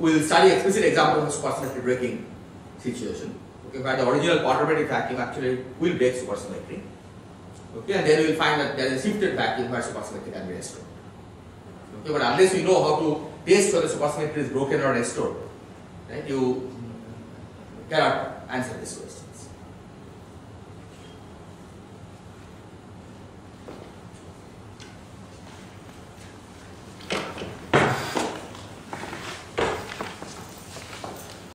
we will study explicit examples of supersymmetry breaking situation. Okay, where the original perturbative vacuum actually will break supersymmetry. Okay, and then we will find that there is a shifted vacuum where supersymmetry can be restored. Okay, but unless you know how to test whether supersymmetry is broken or restored, right, you cannot answer this question.